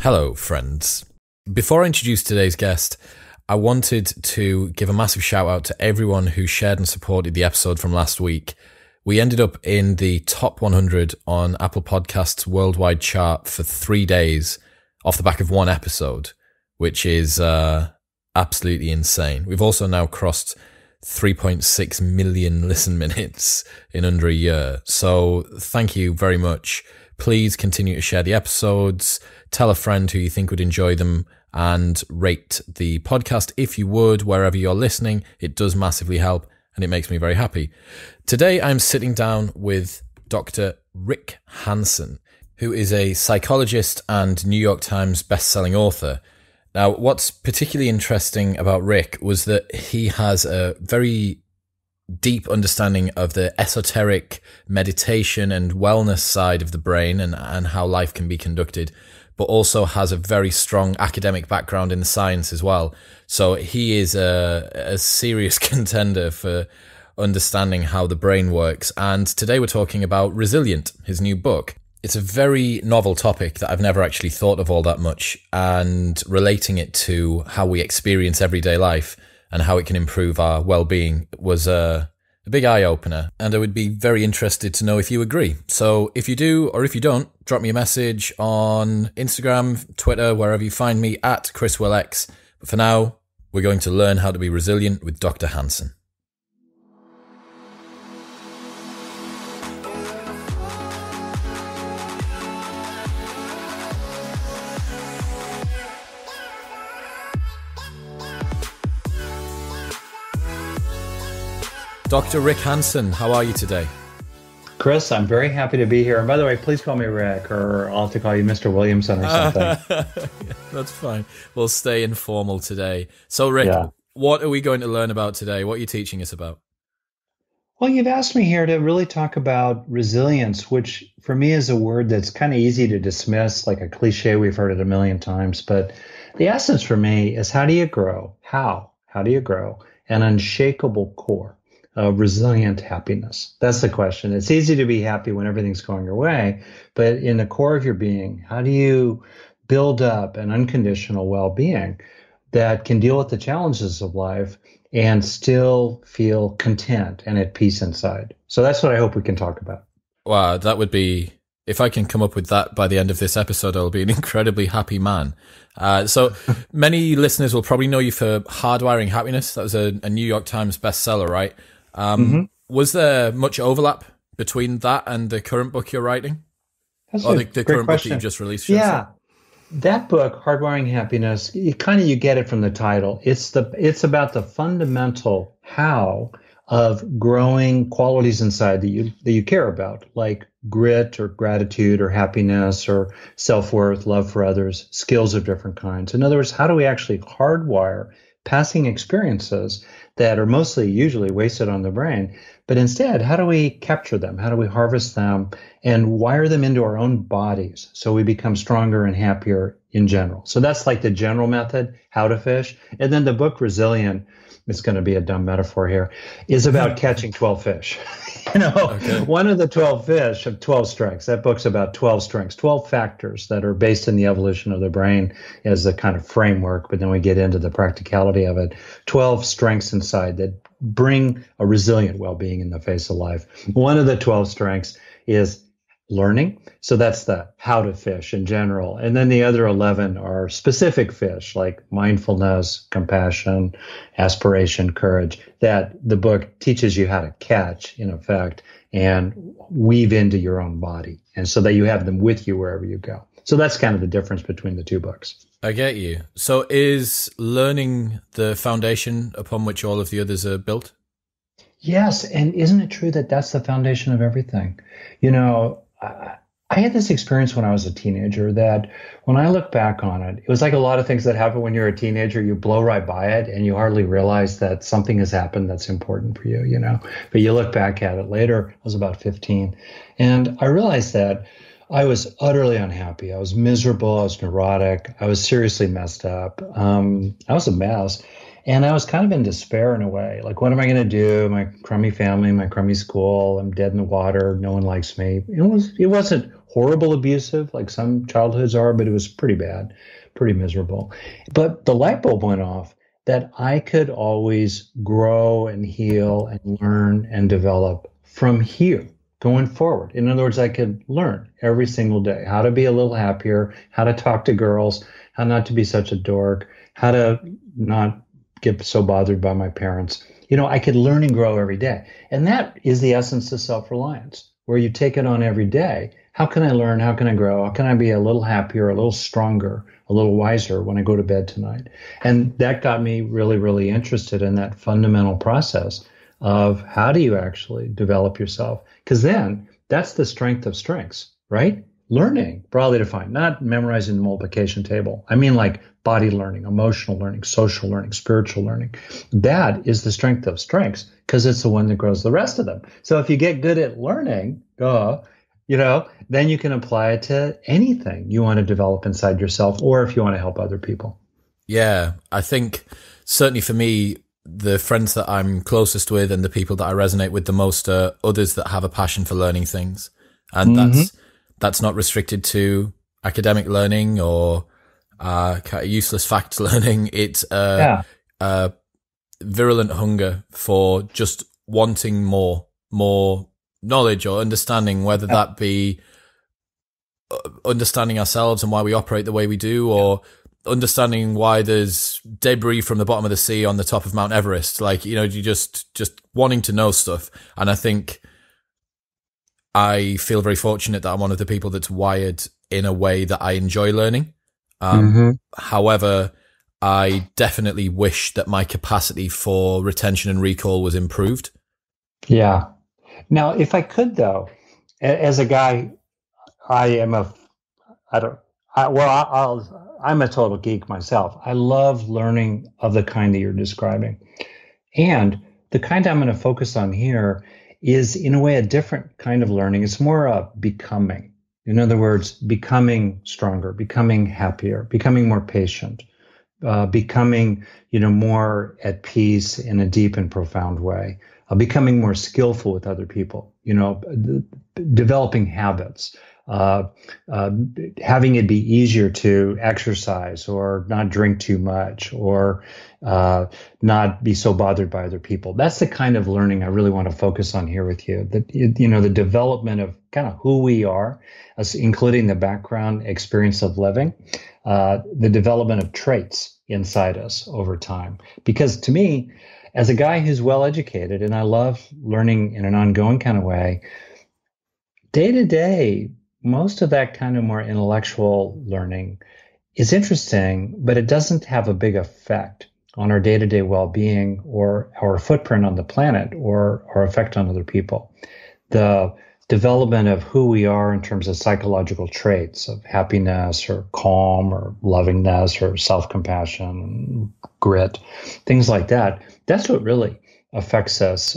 Hello, friends. Before I introduce today's guest, I wanted to give a massive shout out to everyone who shared and supported the episode from last week. We ended up in the top 100 on Apple Podcasts worldwide chart for 3 days off the back of one episode, which is absolutely insane. We've also now crossed 3.6 million listen minutes in under a year. So thank you very much. Please continue to share the episodes, tell a friend who you think would enjoy them, and rate the podcast if you would, wherever you're listening. It does massively help, and it makes me very happy. Today, I'm sitting down with Dr. Rick Hanson, who is a psychologist and New York Times bestselling author. Now, what's particularly interesting about Rick was that he has a very deep understanding of the esoteric meditation and wellness side of the brain and how life can be conducted, but also has a very strong academic background in the science as well. So he is a serious contender for understanding how the brain works. And today we're talking about Resilient, his new book. It's a very novel topic that I've never actually thought of all that much, and relating it to how we experience everyday life and how it can improve our well-being was a big eye-opener, and I would be very interested to know if you agree. So if you do, or if you don't, drop me a message on Instagram, Twitter, wherever you find me, at ChrisWillX. But for now, we're going to learn how to be resilient with Dr. Hanson. Dr. Rick Hanson, how are you today? Chris, I'm very happy to be here. And by the way, please call me Rick, or I'll have to call you Mr. Williamson or something. That's fine. We'll stay informal today. So, Rick, what are we going to learn about today? What are you teaching us about? Well, you've asked me here to really talk about resilience, which for me is a word that's kind of easy to dismiss, like a cliche. We've heard it a million times. But the essence for me is, how do you grow? How do you grow an unshakable core of resilient happiness? That's the question. It's easy to be happy when everything's going your way, but in the core of your being, how do you build up an unconditional well-being that can deal with the challenges of life and still feel content and at peace inside? So that's what I hope we can talk about. Wow, that would be, if I can come up with that by the end of this episode, I'll be an incredibly happy man. So many listeners will probably know you for Hardwiring Happiness. That was a New York Times bestseller, right? Was there much overlap between that and the current book you're writing? That's or the current question. Book that you just released? Yeah, that book, Hardwiring Happiness, it kind of, you get it from the title. It's about the fundamental how of growing qualities inside that you care about, like grit or gratitude or happiness or self-worth, love for others, skills of different kinds. In other words, how do we actually hardwire passing experiences that are mostly usually wasted on the brain, but instead, how do we capture them? How do we harvest them and wire them into our own bodies so we become stronger and happier in general? So that's like the general method, how to fish. And then the book Resilient, it's going to be a dumb metaphor here, is about catching 12 fish. You know, one of the 12 fish of 12 strengths. That book's about 12 strengths, 12 factors that are based in the evolution of the brain as a kind of framework, but then we get into the practicality of it. 12 strengths inside that bring a resilient well-being in the face of life. One of the 12 strengths is learning. So that's the how to fish in general. And then the other 11 are specific fish, like mindfulness, compassion, aspiration, courage, that the book teaches you how to catch, in effect, and weave into your own body. And so that you have them with you wherever you go. So that's kind of the difference between the two books. I get you. So is learning the foundation upon which all of the others are built? Yes. And isn't it true that that's the foundation of everything? You know, I had this experience when I was a teenager that when I look back on it, it was like a lot of things that happen when you're a teenager, you blow right by it and you hardly realize that something has happened that's important for you, you know, but you look back at it later. I was about 15 and I realized that I was utterly unhappy. I was miserable. I was neurotic. I was seriously messed up. I was a mess. And I was kind of in despair in a way, like, what am I going to do? My crummy family, my crummy school, I'm dead in the water. No one likes me. It wasn't horrible abusive, like some childhoods are, but it was pretty bad, pretty miserable. But the light bulb went off that I could always grow and heal and learn and develop from here going forward. In other words, I could learn every single day how to be a little happier, how to talk to girls, how not to be such a dork, how to not get so bothered by my parents. You know, I could learn and grow every day. And that is the essence of self-reliance, where you take it on every day. How can I learn? How can I grow? How can I be a little happier, a little stronger, a little wiser when I go to bed tonight? And that got me really, really interested in that fundamental process of how do you actually develop yourself? Because then that's the strength of strengths, right? Learning, broadly defined, not memorizing the multiplication table. I mean like body learning, emotional learning, social learning, spiritual learning. That is the strength of strengths because it's the one that grows the rest of them. So if you get good at learning, you know, then you can apply it to anything you want to develop inside yourself or if you want to help other people. Yeah, I think certainly for me, the friends that I'm closest with and the people that I resonate with the most are others that have a passion for learning things. And that's not restricted to academic learning or useless fact learning. It's a virulent hunger for just wanting more knowledge or understanding, whether that be understanding ourselves and why we operate the way we do, or understanding why there's debris from the bottom of the sea on the top of Mount Everest. Like, you know, you just wanting to know stuff. And I think I feel very fortunate that I'm one of the people that's wired in a way that I enjoy learning. However, I definitely wish that my capacity for retention and recall was improved. Yeah. Now, if I could, though, as a guy, I'm a total geek myself. I love learning of the kind that you're describing. And the kind I'm going to focus on here is in a way a different kind of learning. It's more a becoming. In other words, becoming stronger, becoming happier, becoming more patient, becoming, you know, more at peace in a deep and profound way, becoming more skillful with other people, you know, developing habits, having it be easier to exercise or not drink too much or not be so bothered by other people. That's the kind of learning I really want to focus on here with you. That, you know, the development of kind of who we are, including the background experience of living, the development of traits inside us over time. Because to me, as a guy who's well-educated, and I love learning in an ongoing kind of way, day-to-day, most of that kind of more intellectual learning is interesting, but it doesn't have a big effect on our day-to-day well-being or our footprint on the planet or our effect on other people. The development of who we are in terms of psychological traits of happiness or calm or lovingness or self-compassion, grit, things like that, that's what really affects us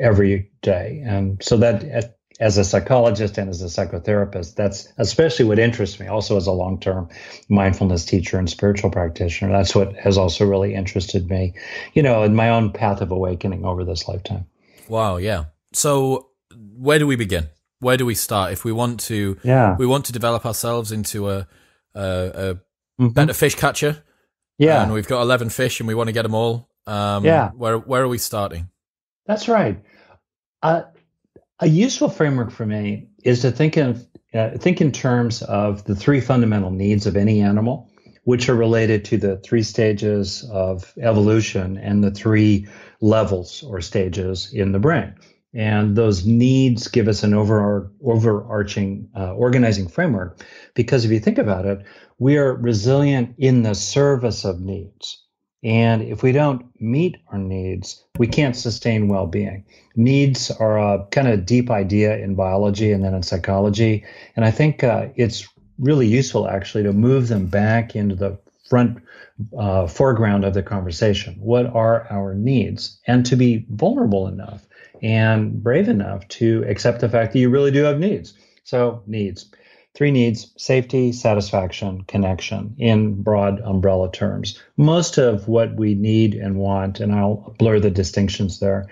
every day. And so that as a psychologist and as a psychotherapist, that's especially what interests me. Also, as a long-term mindfulness teacher and spiritual practitioner, that's what has also really interested me, you know, in my own path of awakening over this lifetime. Wow. Yeah. So where do we begin? Where do we start? If we want to, we want to develop ourselves into a better fish catcher. Yeah. And we've got 11 fish and we want to get them all. Where are we starting? That's right. A useful framework for me is to think in terms of the three fundamental needs of any animal, which are related to the three stages of evolution and the three levels or stages in the brain. And those needs give us an overarching organizing framework, because if you think about it, we are resilient in the service of needs. And if we don't meet our needs, we can't sustain well-being. Needs are a kind of deep idea in biology and then in psychology. And I think it's really useful, actually, to move them back into the foreground of the conversation. What are our needs? And to be vulnerable enough and brave enough to accept the fact that you really do have needs. So needs. Three needs: safety, satisfaction, connection, in broad umbrella terms. Most of what we need and want, and I'll blur the distinctions there,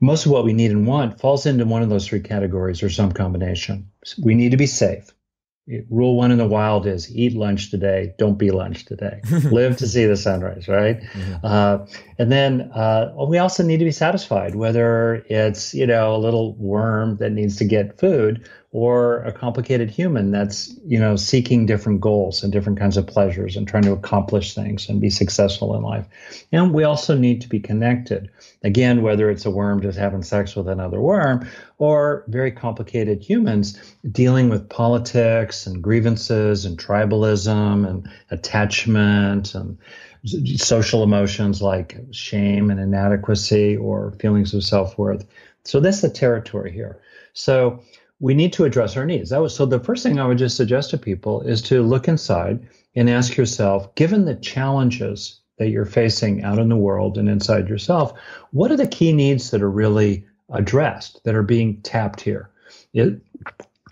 most of what we need and want falls into one of those three categories or some combination. We need to be safe. Rule one in the wild is eat lunch today. Don't be lunch today. Live to see the sunrise, right? Mm-hmm. And then we also need to be satisfied, whether it's, you know, a little worm that needs to get food or a complicated human that's, you know, seeking different goals and different kinds of pleasures and trying to accomplish things and be successful in life. And we also need to be connected. Again, whether it's a worm just having sex with another worm or very complicated humans dealing with politics and grievances and tribalism and attachment and social emotions like shame and inadequacy or feelings of self-worth. So that's the territory here. So we need to address our needs. So the first thing I would just suggest to people is to look inside and ask yourself, given the challenges that you're facing out in the world and inside yourself, what are the key needs that are really addressed, that are being tapped here?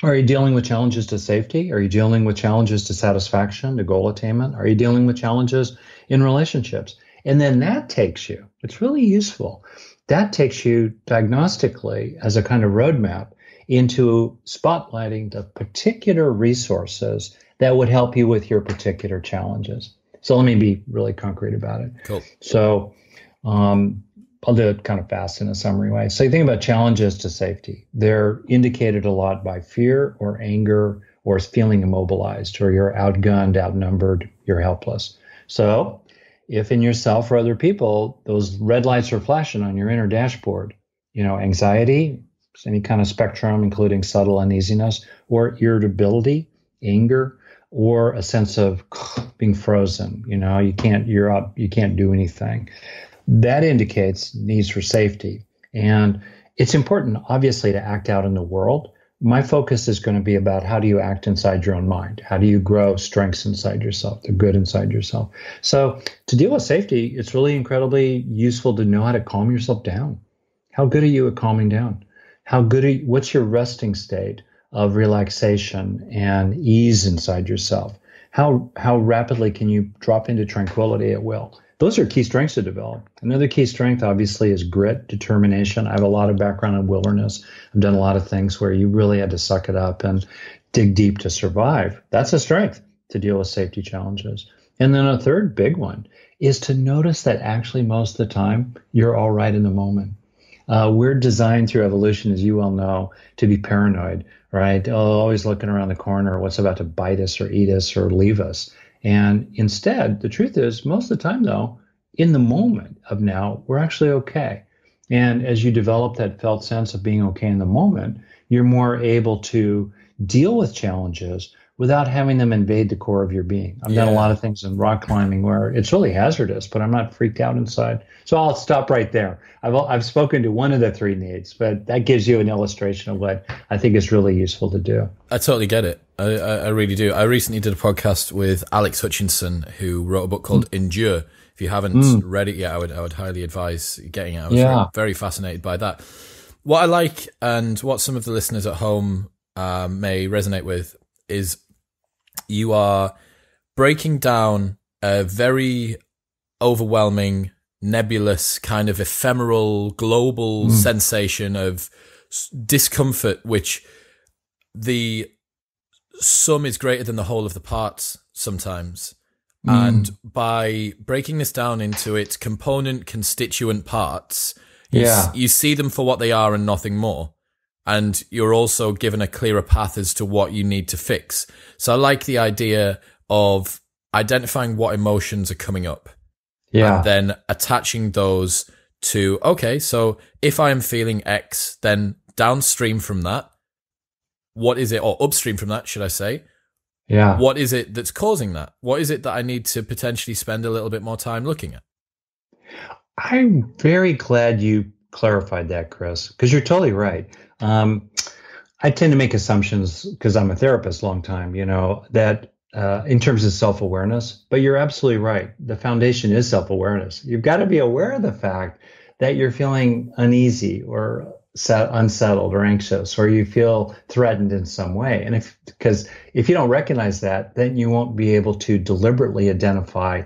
Are you dealing with challenges to safety? Are you dealing with challenges to satisfaction, to goal attainment? Are you dealing with challenges in relationships? And then that takes you, it's really useful, that takes you diagnostically as a kind of roadmap into spotlighting the particular resources that would help you with your particular challenges. So let me be really concrete about it. Cool. So I'll do it kind of fast in a summary way. So you think about challenges to safety. They're indicated a lot by fear or anger or feeling immobilized, or you're outgunned, outnumbered, you're helpless. So if in yourself or other people, those red lights are flashing on your inner dashboard, you know, anxiety, any kind of spectrum, including subtle uneasiness or irritability, anger, or a sense of being frozen. You know, you can't do anything. That indicates needs for safety. And it's important, obviously, to act out in the world. My focus is going to be about how do you act inside your own mind? How do you grow strengths inside yourself, the good inside yourself? So to deal with safety, it's really incredibly useful to know how to calm yourself down. How good are you at calming down? How good are you? What's your resting state of relaxation and ease inside yourself? How rapidly can you drop into tranquility at will? Those are key strengths to develop. Another key strength, obviously, is grit, determination. I have a lot of background in wilderness. I've done a lot of things where you really had to suck it up and dig deep to survive. That's a strength to deal with safety challenges. And then a third big one is to notice that actually most of the time you're all right in the moment. We're designed through evolution, as you well know, to be paranoid, right? Always looking around the corner, what's about to bite us or eat us or leave us. And instead, the truth is, most of the time, though, in the moment of now, we're actually okay. And as you develop that felt sense of being okay in the moment, you're more able to deal with challenges without having them invade the core of your being. I've done a lot of things in rock climbing where it's really hazardous, but I'm not freaked out inside. So I'll stop right there. I've spoken to one of the three needs, but that gives you an illustration of what I think is really useful to do. I totally get it. I really do. I recently did a podcast with Alex Hutchinson, who wrote a book called Endure. If you haven't read it yet, I would highly advise getting it. I was very fascinated by that. What I like and what some of the listeners at home may resonate with is you are breaking down a very overwhelming, nebulous, kind of ephemeral, global sensation of discomfort, which the sum is greater than the whole of the parts sometimes. And by breaking this down into its component constituent parts, you see them for what they are and nothing more. And you're also given a clearer path as to what you need to fix. So I like the idea of identifying what emotions are coming up. Yeah. And then attaching those to, okay, so if I am feeling X, then downstream from that, what is it? Or upstream from that, should I say? Yeah. What is it that's causing that? What is it that I need to potentially spend a little bit more time looking at? I'm very glad you clarified that, Chris, because you're totally right. I tend to make assumptions because I'm a therapist long time, you know, that in terms of self-awareness, but you're absolutely right. The foundation is self-awareness. You've got to be aware of the fact that you're feeling uneasy or unsettled or anxious, or you feel threatened in some way. And because if you don't recognize that, then you won't be able to deliberately identify,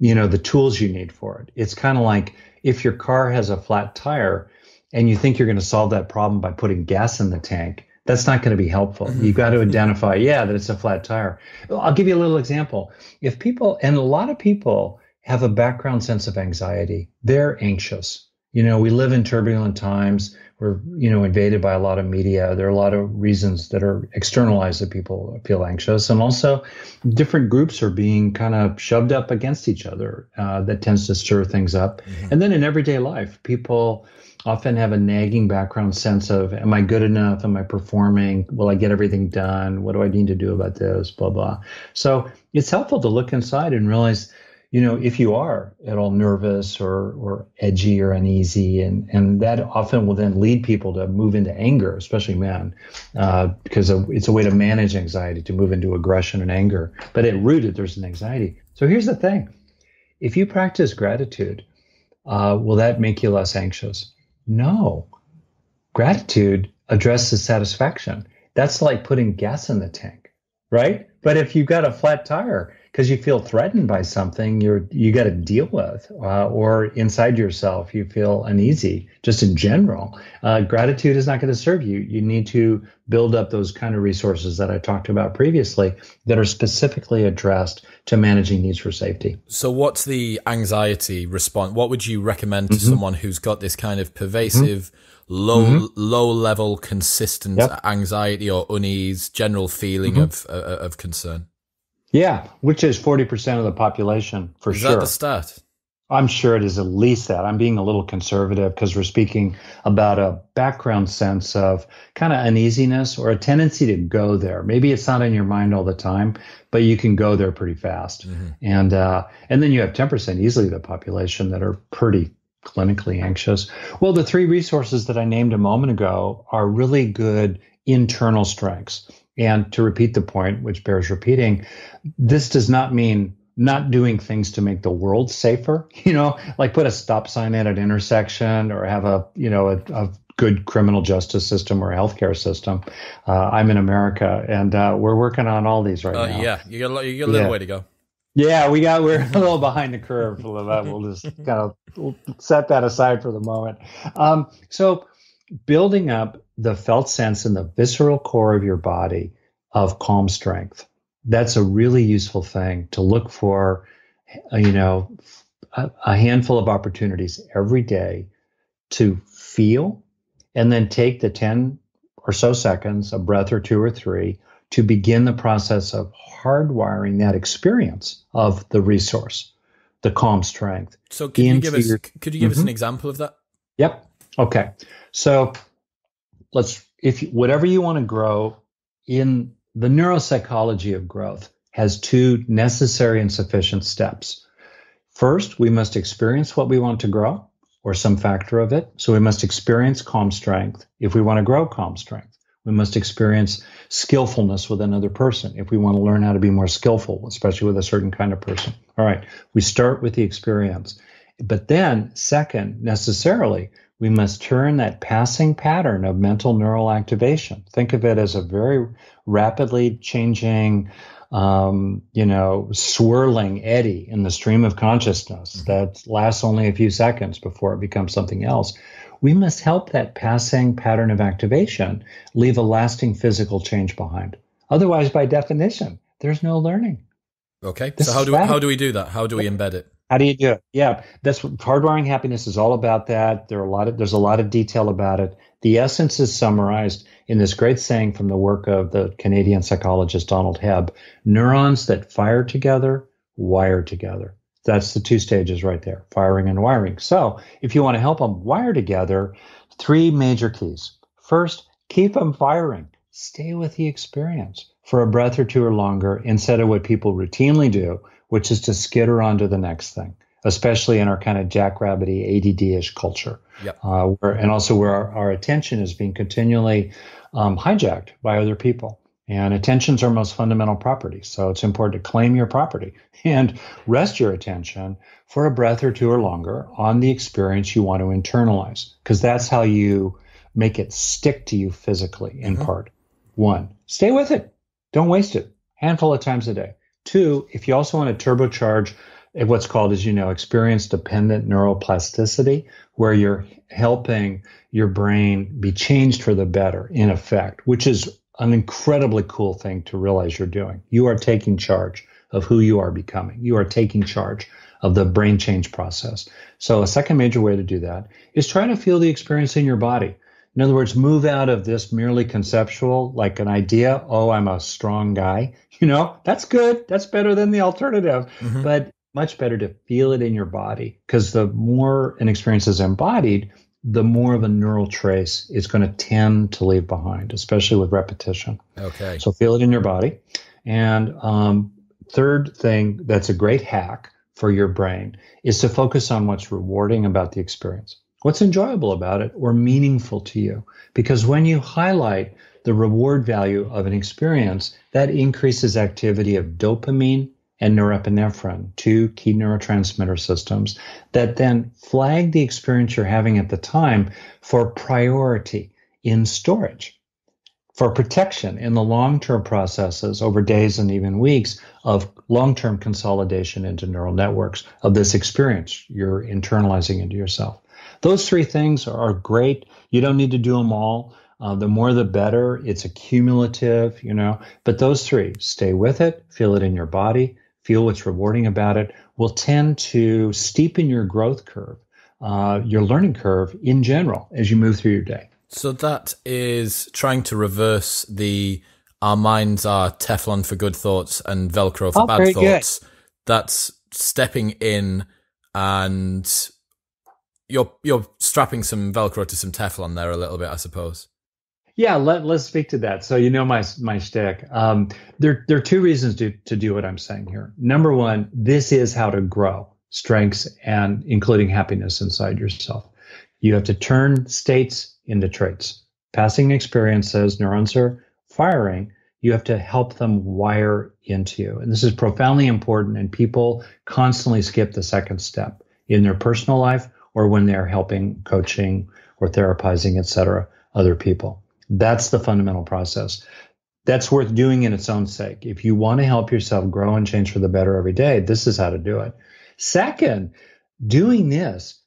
you know, the tools you need for it. It's kind of like if your car has a flat tire, and you think you're going to solve that problem by putting gas in the tank, that's not going to be helpful. You've got to identify, that it's a flat tire. I'll give you a little example. If people, and a lot of people have a background sense of anxiety, they're anxious. You know, we live in turbulent times. We're, invaded by a lot of media. There are a lot of reasons that are externalized that people feel anxious. And also different groups are being kind of shoved up against each other. That tends to stir things up. Mm-hmm. And then in everyday life, people often have a nagging background sense of, am I good enough? Am I performing? Will I get everything done? What do I need to do about this? Blah, blah. So it's helpful to look inside and realize, if you are at all nervous or edgy or uneasy, and that often will then lead people to move into anger, especially men, because it's a way to manage anxiety, to move into aggression and anger. But at root, there's an anxiety. So here's the thing. If you practice gratitude, will that make you less anxious? No. Gratitude addresses satisfaction. That's like putting gas in the tank, right? But if you've got a flat tire, because you feel threatened by something you got to deal with, or inside yourself you feel uneasy just in general, gratitude is not going to serve you. You need to build up those kind of resources that I talked about previously that are specifically addressed to managing needs for safety. So what's the anxiety response? What would you recommend to someone who's got this kind of pervasive, low level, consistent anxiety or unease, general feeling of concern? Yeah, which is 40% of the population, for sure. Is that the stat? I'm sure it is at least that. I'm being a little conservative because we're speaking about a background sense of kind of uneasiness or a tendency to go there. Maybe it's not in your mind all the time, but you can go there pretty fast. And then you have 10% easily of the population that are pretty clinically anxious. Well, the three resources that I named a moment ago are really good internal strengths. And to repeat the point, which bears repeating, this does not mean not doing things to make the world safer, like put a stop sign at an intersection or have a good criminal justice system or healthcare system. I'm in America, and we're working on all these right now. Yeah, you got a little way to go. Yeah, we're a little behind the curve. We'll just kind of set that aside for the moment. So building up the felt sense in the visceral core of your body of calm strength. That's a really useful thing to look for, a handful of opportunities every day to feel, and then take the 10 or so seconds, a breath or two or three, to begin the process of hardwiring that experience of the resource, the calm strength. So could you give us an example of that? Yep. Okay. So whatever you want to grow in, the neuropsychology of growth has two necessary and sufficient steps. First, we must experience what we want to grow or some factor of it. So we must experience calm strength if we want to grow calm strength. We must experience skillfulness with another person if we want to learn how to be more skillful, especially with a certain kind of person. All right, we start with the experience. But then, second, necessarily, we must turn that passing pattern of mental neural activation. Think of it as a very rapidly changing, swirling eddy in the stream of consciousness that lasts only a few seconds before it becomes something else. We must help that passing pattern of activation leave a lasting physical change behind. Otherwise, by definition, there's no learning. Okay. So how do we do that? How do we embed it? How do you do it? Yeah, that's what Hardwiring Happiness is all about. That there's a lot of detail about it. The essence is summarized in this great saying from the work of the Canadian psychologist Donald Hebb: neurons that fire together, wire together. That's the two stages right there, firing and wiring. So if you want to help them wire together, three major keys. First, keep them firing. Stay with the experience for a breath or two or longer instead of what people routinely do, which is to skitter on to the next thing, especially in our kind of jackrabbity, ADD-ish culture. Yep. And also where our attention is being continually hijacked by other people. And attention's our most fundamental property. So it's important to claim your property and rest your attention for a breath or two or longer on the experience you want to internalize, because that's how you make it stick to you physically in part. One, stay with it. Don't waste it. Handful of times a day. Two, if you also want to turbocharge what's called, as you know, experience-dependent neuroplasticity, where you're helping your brain be changed for the better, in effect, which is an incredibly cool thing to realize you're doing. You are taking charge of who you are becoming. You are taking charge of the brain change process. So a second major way to do that is try to feel the experience in your body. In other words, move out of this merely conceptual, like an idea, oh, I'm a strong guy. You know, that's good. That's better than the alternative. Mm-hmm. But much better to feel it in your body, because the more an experience is embodied, the more of a neural trace it's going to tend to leave behind, especially with repetition. Okay. So feel it in your body. And third thing that's a great hack for your brain is to focus on what's rewarding about the experience, what's enjoyable about it or meaningful to you. Because when you highlight the reward value of an experience, that increases activity of dopamine and norepinephrine, two key neurotransmitter systems that then flag the experience you're having at the time for priority in storage, for protection in the long-term processes over days and even weeks of long-term consolidation into neural networks of this experience you're internalizing into yourself. Those three things are great. You don't need to do them all. The more, the better. It's accumulative, you know, but those three, stay with it, feel it in your body, feel what's rewarding about it, will tend to steepen your growth curve, your learning curve in general as you move through your day. So that is trying to reverse the our minds are Teflon for good thoughts and Velcro for bad thoughts. Good. That's stepping in, and you're strapping some Velcro to some Teflon there a little bit, I suppose. Yeah, let's speak to that. So you know my shtick. There are two reasons to do what I'm saying here. Number one, this is how to grow strengths and including happiness inside yourself. You have to turn states into traits. Passing experiences, neurons are firing. You have to help them wire into you. And this is profoundly important, and people constantly skip the second step in their personal life or when they're helping, coaching, or therapizing, et cetera, other people. That's the fundamental process. That's worth doing in its own sake. If you want to help yourself grow and change for the better every day, this is how to do it. Second, doing this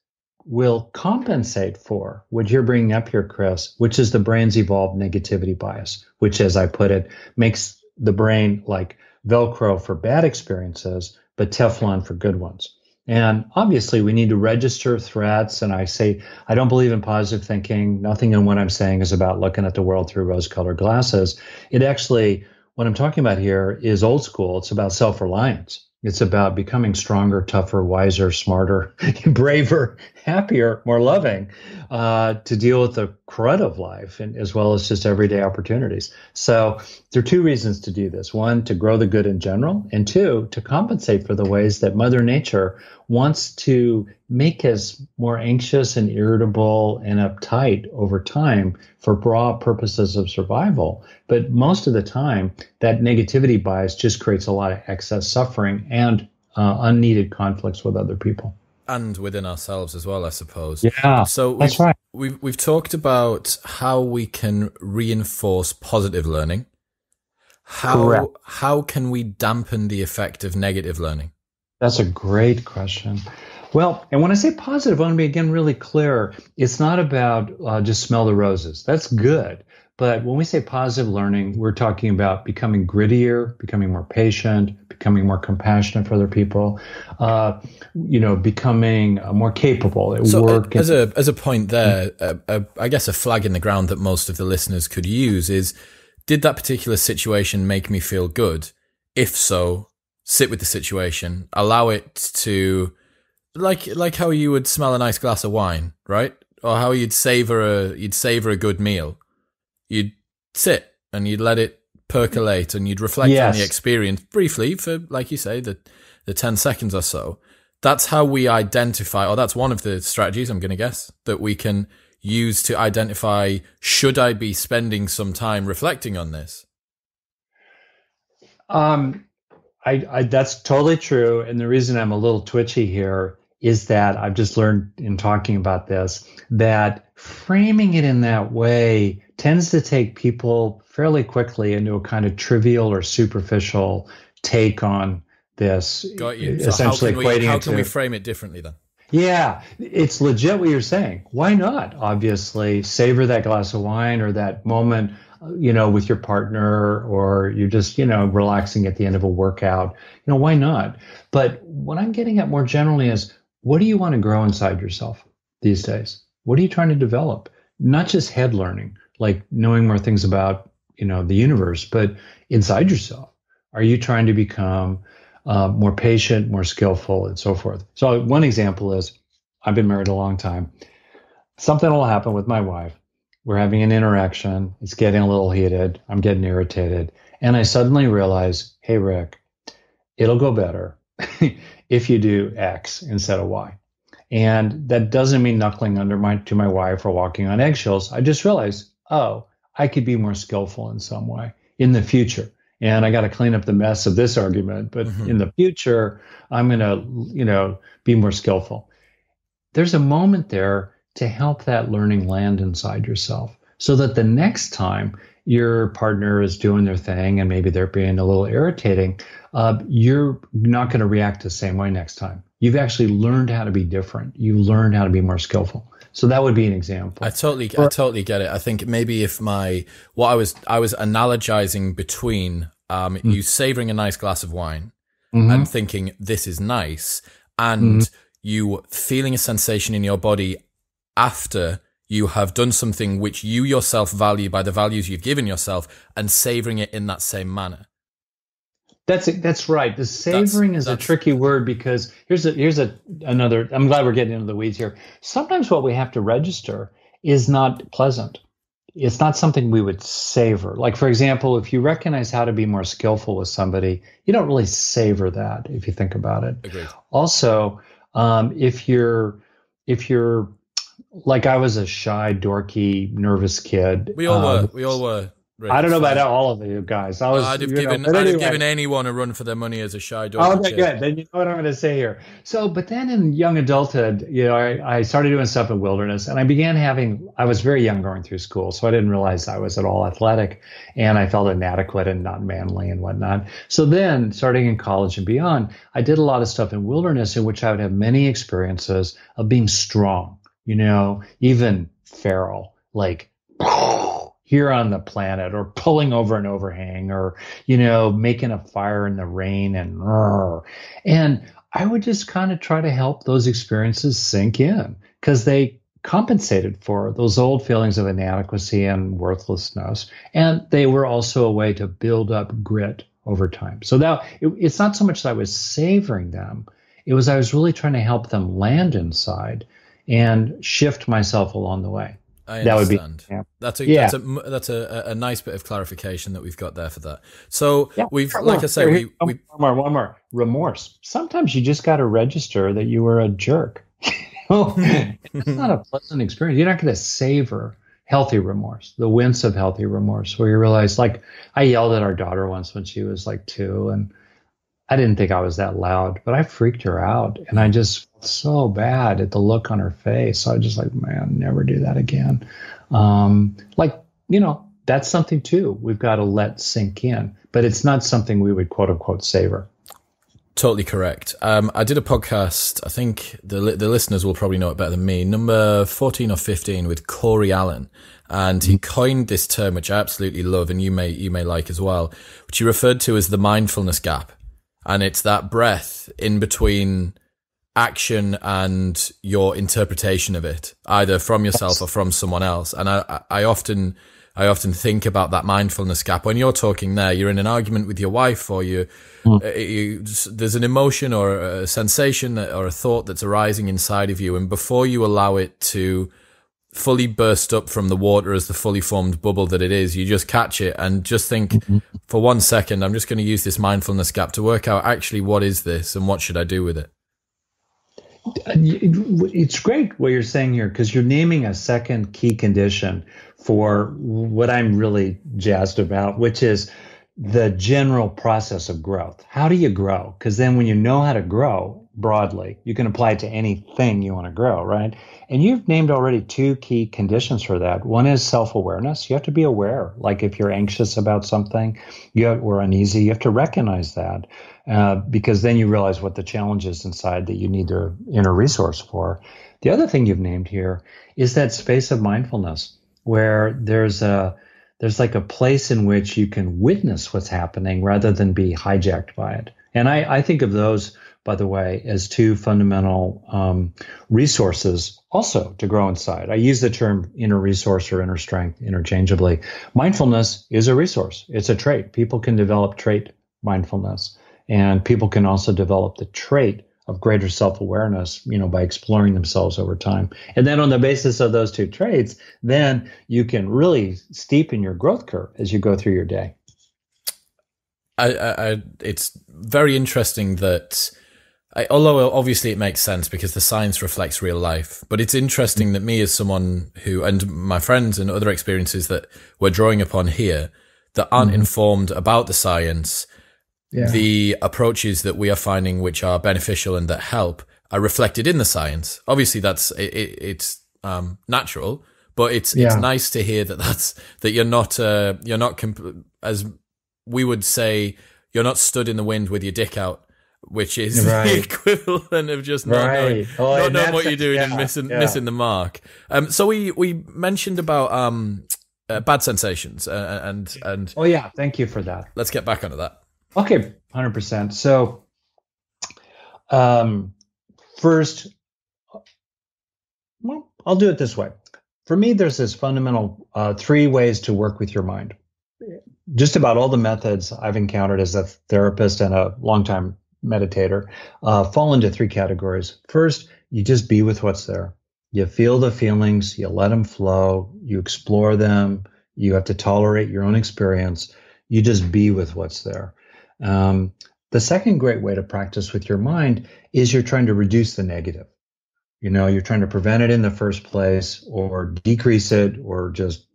will compensate for what you're bringing up here, Chris, which is the brain's evolved negativity bias, which, as I put it, makes the brain like Velcro for bad experiences, but Teflon for good ones. And obviously, we need to register threats. And I say, I don't believe in positive thinking. Nothing in what I'm saying is about looking at the world through rose-colored glasses. It actually, what I'm talking about here is old school. It's about self-reliance. It's about becoming stronger, tougher, wiser, smarter, braver, happier, more loving, to deal with the crud of life, and as well as just everyday opportunities. So there are two reasons to do this. One, to grow the good in general, and two, to compensate for the ways that Mother Nature wants to make us more anxious and irritable and uptight over time for broad purposes of survival. But most of the time, that negativity bias just creates a lot of excess suffering and unneeded conflicts with other people. And within ourselves as well, I suppose. Yeah, so that's right. We've talked about how we can reinforce positive learning. How can we dampen the effect of negative learning? That's a great question. Well, and when I say positive, I want to be, again, really clear. It's not about just smell the roses. That's good. But when we say positive learning, we're talking about becoming grittier, becoming more patient, becoming more compassionate for other people, becoming more capable at work. As a point there, I guess a flag in the ground that most of the listeners could use is, did that particular situation make me feel good? If so, sit with the situation, allow it to, like how you would smell a nice glass of wine, right? Or how you'd savor a good meal. You'd sit and you'd let it percolate and you'd reflect on the experience briefly for, like you say, the 10 seconds or so. That's how we identify, or that's one of the strategies, I'm going to guess, that we can use to identify, should I be spending some time reflecting on this? That's totally true. And the reason I'm a little twitchy here is that I've just learned in talking about this that framing it in that way tends to take people fairly quickly into a kind of trivial or superficial take on this. Got you. Essentially so how can we frame it differently then? Yeah, it's legit what you're saying. Why not? Obviously, savor that glass of wine or that moment, you know, with your partner, or you're just, you know, relaxing at the end of a workout. You know, why not? But what I'm getting at more generally is, what do you want to grow inside yourself these days? What are you trying to develop? Not just head learning, like knowing more things about, you know, the universe, but inside yourself. Are you trying to become more patient, more skillful, and so forth? So one example is, I've been married a long time. Something will happen with my wife. We're having an interaction. It's getting a little heated. I'm getting irritated. And I suddenly realize, hey, Rick, it'll go better if you do X instead of Y. And that doesn't mean knuckling under to my wife or walking on eggshells. I just realized, oh, I could be more skillful in some way in the future. And I got to clean up the mess of this argument, but in the future, I'm going to, you know, be more skillful. There's a moment there to help that learning land inside yourself so that the next time your partner is doing their thing and maybe they're being a little irritating, you're not going to react the same way next time. You've actually learned how to be different. You learned how to be more skillful. So that would be an example. I totally get it. I think maybe if I was analogizing between you savoring a nice glass of wine and thinking this is nice, and you feeling a sensation in your body after you have done something which you yourself value by the values you've given yourself, and savoring it in that same manner. That's right. The savoring is a tricky word, because here's another, I'm glad we're getting into the weeds here. Sometimes what we have to register is not pleasant. It's not something we would savor. Like, for example, if you recognize how to be more skillful with somebody, you don't really savor that if you think about it. Agreed. Also, if you're like, I was a shy, dorky, nervous kid. We all were. Right. I don't know about all of you guys. I'd have given anyone a run for their money as a shy dog. Okay, good. Then you know what I'm going to say here. So, but then in young adulthood, you know, I started doing stuff in wilderness, and I was very young going through school, so I didn't realize I was at all athletic, and I felt inadequate and not manly and whatnot. So then, starting in college and beyond, I did a lot of stuff in wilderness in which I would have many experiences of being strong, you know, even feral, like here on the planet, or pulling over an overhang, or, you know, making a fire in the rain, and I would just kind of try to help those experiences sink in, because they compensated for those old feelings of inadequacy and worthlessness. And they were also a way to build up grit over time. So now it's not so much that I was savoring them. I was really trying to help them land inside and shift myself along the way. I understand. That would be, yeah. That's a nice bit of clarification that we've got there for that. So yeah, one more. Remorse. Sometimes you just got to register that you were a jerk. It's not a pleasant experience. You're not going to savor healthy remorse, the wince of healthy remorse, where you realize, like, I yelled at our daughter once when she was like 2, and I didn't think I was that loud, but I freaked her out, and I just felt so bad at the look on her face. So I was just like, man, never do that again. Like, you know, that's something too we've got to let sink in, but it's not something we would quote unquote savor. Totally correct. I did a podcast, I think the listeners will probably know it better than me, number 14 or 15 with Corey Allen. And he coined this term, which I absolutely love, and you may like as well, which he referred to as the mindfulness gap. And it's that breath in between action and your interpretation of it, either from yourself or from someone else. And I often think about that mindfulness gap. When you're talking there, you're in an argument with your wife, or there's an emotion or a sensation or a thought that's arising inside of you. And before you allow it to fully burst up from the water as the fully formed bubble that it is, you just catch it and just think, for 1 second, I'm just going to use this mindfulness gap to work out actually what is this and what should I do with it. It's great what you're saying here, because you're naming a second key condition for what I'm really jazzed about, which is the general process of growth. How do you grow? Because then when you know how to grow broadly, you can apply it to anything you want to grow, right? And you've named already two key conditions for that. One is self-awareness. You have to be aware. Like if you're anxious about something or uneasy, you have to recognize that because then you realize what the challenge is inside that you need the inner resource for. The other thing you've named here is that space of mindfulness where there's like a place in which you can witness what's happening rather than be hijacked by it. And I think of those, by the way, as two fundamental resources also to grow inside. I use the term inner resource or inner strength interchangeably. Mindfulness is a resource. It's a trait. People can develop trait mindfulness, and people can also develop the trait of greater self-awareness, you know, by exploring themselves over time. And then on the basis of those two traits, then you can really steepen your growth curve as you go through your day. It's very interesting that, although obviously it makes sense because the science reflects real life, but it's interesting that me as someone who, and my friends and other experiences that we're drawing upon here that aren't informed about the science, the approaches that we are finding which are beneficial and that help are reflected in the science. Obviously, that's it's natural, but it's nice to hear that you're not as we would say, you're not stood in the wind with your dick out, which is the equivalent of just not knowing what you're doing and missing the mark. So we mentioned about bad sensations and thank you for that. Let's get back onto that. Okay, 100%. So first, well, I'll do it this way. For me, there's this fundamental three ways to work with your mind. Just about all the methods I've encountered as a therapist and a longtime meditator fall into three categories. First, you just be with what's there. You feel the feelings, you let them flow, you explore them, you have to tolerate your own experience. You just be with what's there. The second great way to practice with your mind is you're trying to reduce the negative. You know, you're trying to prevent it in the first place or decrease it or just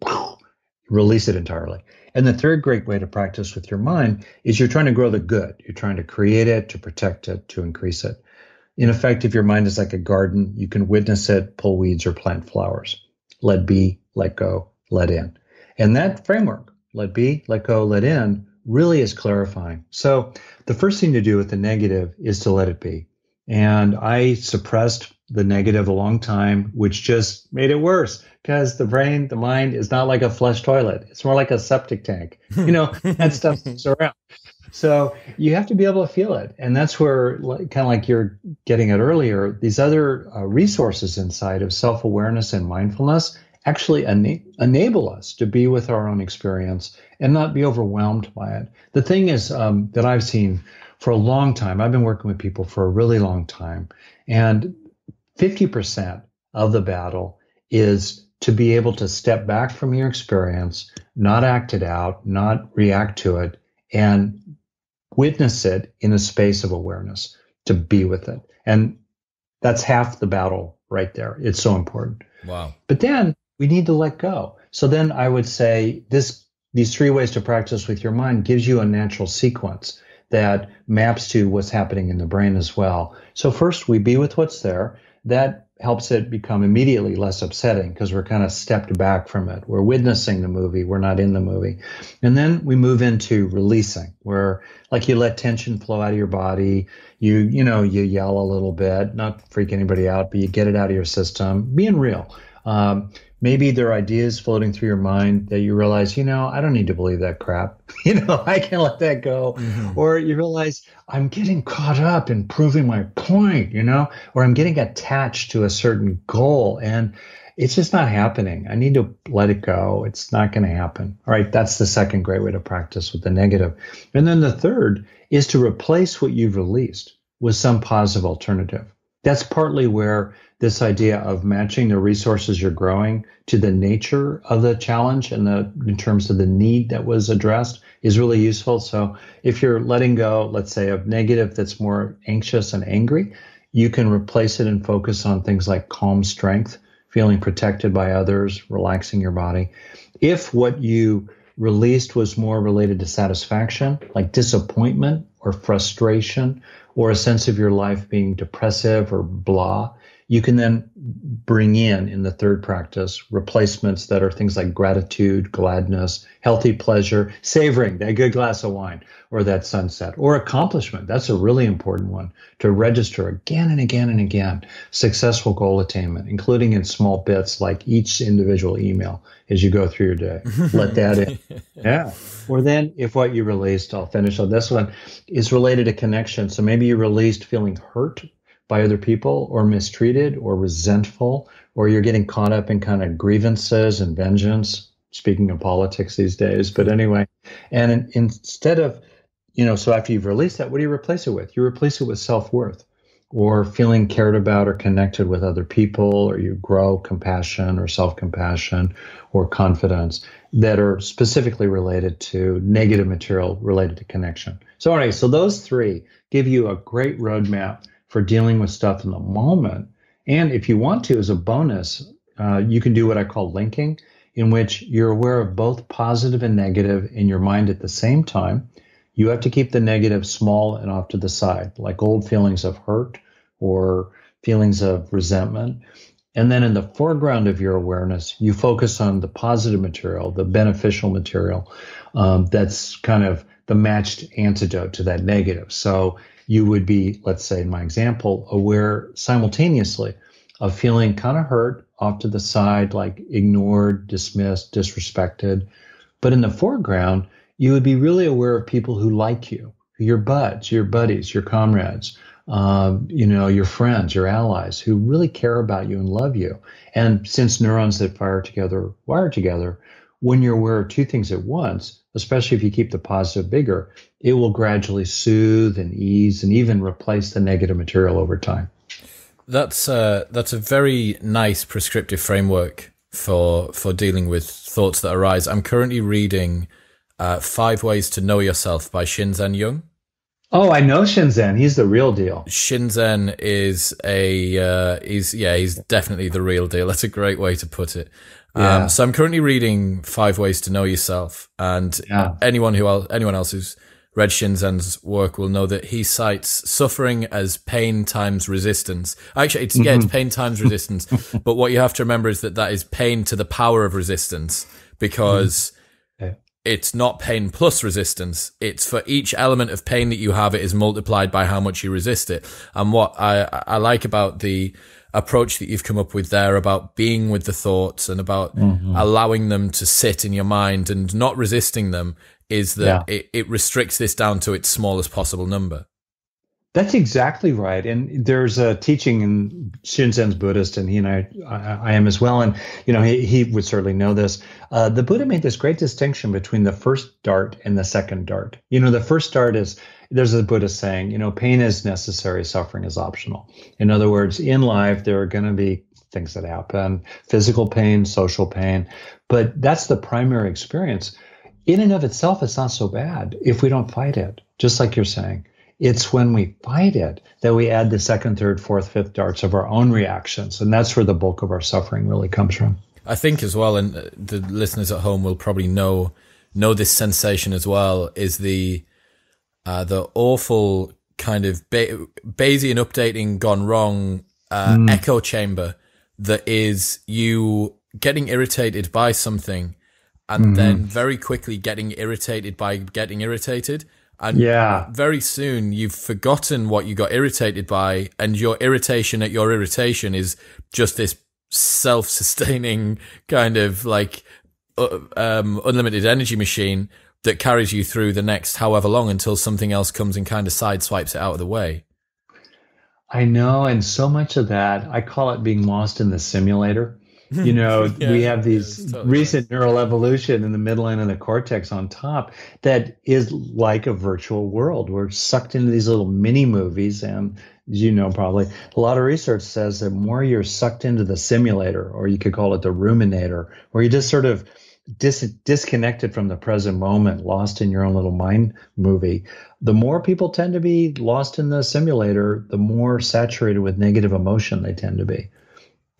release it entirely. And the third great way to practice with your mind is you're trying to grow the good. You're trying to create it, to protect it, to increase it. In effect, if your mind is like a garden, you can witness it, pull weeds or plant flowers. Let be, let go, let in. And that framework, let be, let go, let in, really is clarifying. So the first thing to do with the negative is to let it be. And I suppressed the negative a long time, which just made it worse because the brain, the mind is not like a flush toilet. It's more like a septic tank, you know, that stuff sticks around. So you have to be able to feel it. And that's where kind of like you're getting at earlier, these other resources inside of self-awareness and mindfulness actually enable us to be with our own experience and not be overwhelmed by it. The thing is that I've seen for a long time, I've been working with people for a really long time, and 50% of the battle is to be able to step back from your experience, not act it out, not react to it, and witness it in a space of awareness, to be with it. And that's half the battle right there. It's so important. Wow. But then we need to let go. So then I would say these three ways to practice with your mind gives you a natural sequence that maps to what's happening in the brain as well. So first we be with what's there. That helps it become immediately less upsetting because we're kind of stepped back from it. We're witnessing the movie. We're not in the movie. And then we move into releasing, where like you let tension flow out of your body. You yell a little bit, not freak anybody out, but you get it out of your system, being real. Maybe there are ideas floating through your mind that you realize, you know, I don't need to believe that crap. You know, I can let that go. Mm-hmm. Or you realize I'm getting caught up in proving my point, you know, or I'm getting attached to a certain goal and it's just not happening. I need to let it go. It's not going to happen. All right. That's the second great way to practice with the negative. And then the third is to replace what you've released with some positive alternative. That's partly where this idea of matching the resources you're growing to the nature of the challenge and in terms of the need that was addressed is really useful. So if you're letting go, let's say, of negative that's more anxious and angry, you can replace it and focus on things like calm strength, feeling protected by others, relaxing your body. If what you Released was more related to satisfaction, like disappointment or frustration, or a sense of your life being depressive or blah. You can then bring in the third practice, replacements that are things like gratitude, gladness, healthy pleasure, savoring that good glass of wine or that sunset, or accomplishment. That's a really important one to register again and again and again. Successful goal attainment, including in small bits like each individual email as you go through your day. Let that in. Yeah. Or then if what you released, I'll finish on this one, is related to connection. So maybe you released feeling hurt by other people, or mistreated, or resentful, or you're getting caught up in kind of grievances and vengeance, speaking of politics these days. But anyway, and instead of, you know, so after you've released that, what do you replace it with? You replace it with self-worth, or feeling cared about or connected with other people, or you grow compassion or self-compassion or confidence that are specifically related to negative material related to connection. So all right, so those three give you a great roadmap for dealing with stuff in the moment. And if you want to, as a bonus, you can do what I call linking, in which you're aware of both positive and negative in your mind at the same time. You have to keep the negative small and off to the side, like old feelings of hurt or feelings of resentment. And then in the foreground of your awareness, you focus on the positive material, the beneficial material, that's kind of the matched antidote to that negative. So you would be, let's say in my example, aware simultaneously of feeling kind of hurt, off to the side, like ignored, dismissed, disrespected. But in the foreground, you would be really aware of people who like you, your buds, your buddies, your comrades, you know, your friends, your allies who really care about you and love you. And since neurons that fire together wire together, when you're aware of two things at once, especially if you keep the positive bigger, it will gradually soothe and ease and even replace the negative material over time. That's a very nice prescriptive framework for dealing with thoughts that arise. I'm currently reading 5 Ways to Know Yourself by Shinzen Young. Oh, I know Shinzen. He's the real deal. Shinzen is a he's definitely the real deal. That's a great way to put it. Yeah. So I'm currently reading 5 Ways to Know Yourself, and anyone else who's read Shinzen's work will know that he cites suffering as pain times resistance. Actually, it's, yeah, it's pain times resistance. But what you have to remember is that that is pain to the power of resistance, because it's not pain plus resistance. It's for each element of pain that you have, it is multiplied by how much you resist it. And what I like about the approach that you've come up with there about being with the thoughts and about allowing them to sit in your mind and not resisting them is that it restricts this down to its smallest possible number. That's exactly right. And there's a teaching in Shinzen's Buddhist, and he and I am as well. And, you know, he would certainly know this. The Buddha made this great distinction between the first dart and the second dart. You know, the first dart is, there's a Buddhist saying, you know, pain is necessary, suffering is optional. In other words, in life, there are going to be things that happen, physical pain, social pain, but that's the primary experience. In and of itself, it's not so bad if we don't fight it, just like you're saying. It's when we fight it that we add the second, third, fourth, fifth darts of our own reactions. And that's where the bulk of our suffering really comes from. I think as well, and the listeners at home will probably know this sensation as well, is the awful kind of Bayesian updating gone wrong echo chamber that is you getting irritated by something and then very quickly getting irritated by getting irritated. And very soon you've forgotten what you got irritated by, and your irritation at your irritation is just this self-sustaining kind of like unlimited energy machine that carries you through the next however long until something else comes and kind of sideswipes it out of the way. I know, and so much of that, I call it being lost in the simulator. You know, we have these recent neural evolution in the midline and the cortex on top that is like a virtual world. We're sucked into these little mini movies. And, as you know, probably a lot of research says that more you're sucked into the simulator, or you could call it the ruminator, where you just sort of disconnected from the present moment, lost in your own little mind movie, the more people tend to be lost in the simulator, the more saturated with negative emotion they tend to be.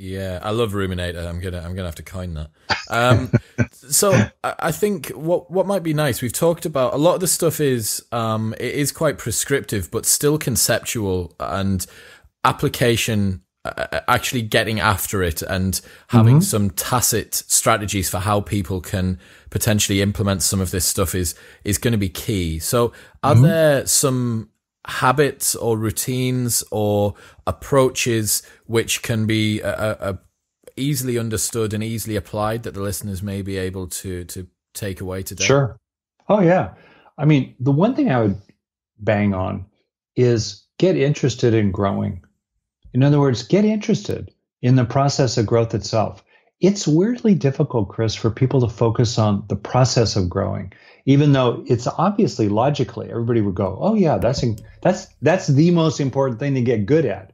Yeah, I love ruminator. I'm gonna have to coin that. So I think what might be nice, we've talked about a lot of the stuff is it is quite prescriptive, but still conceptual and application. Actually getting after it and having some tacit strategies for how people can potentially implement some of this stuff is going to be key. So are there some habits or routines or approaches which can be easily understood and easily applied that the listeners may be able to take away today? Sure. Oh, yeah. I mean, the one thing I would bang on is get interested in growing. In other words, get interested in the process of growth itself. It's weirdly difficult, Chris, for people to focus on the process of growing, even though it's obviously logically everybody would go, oh, yeah, that's the most important thing to get good at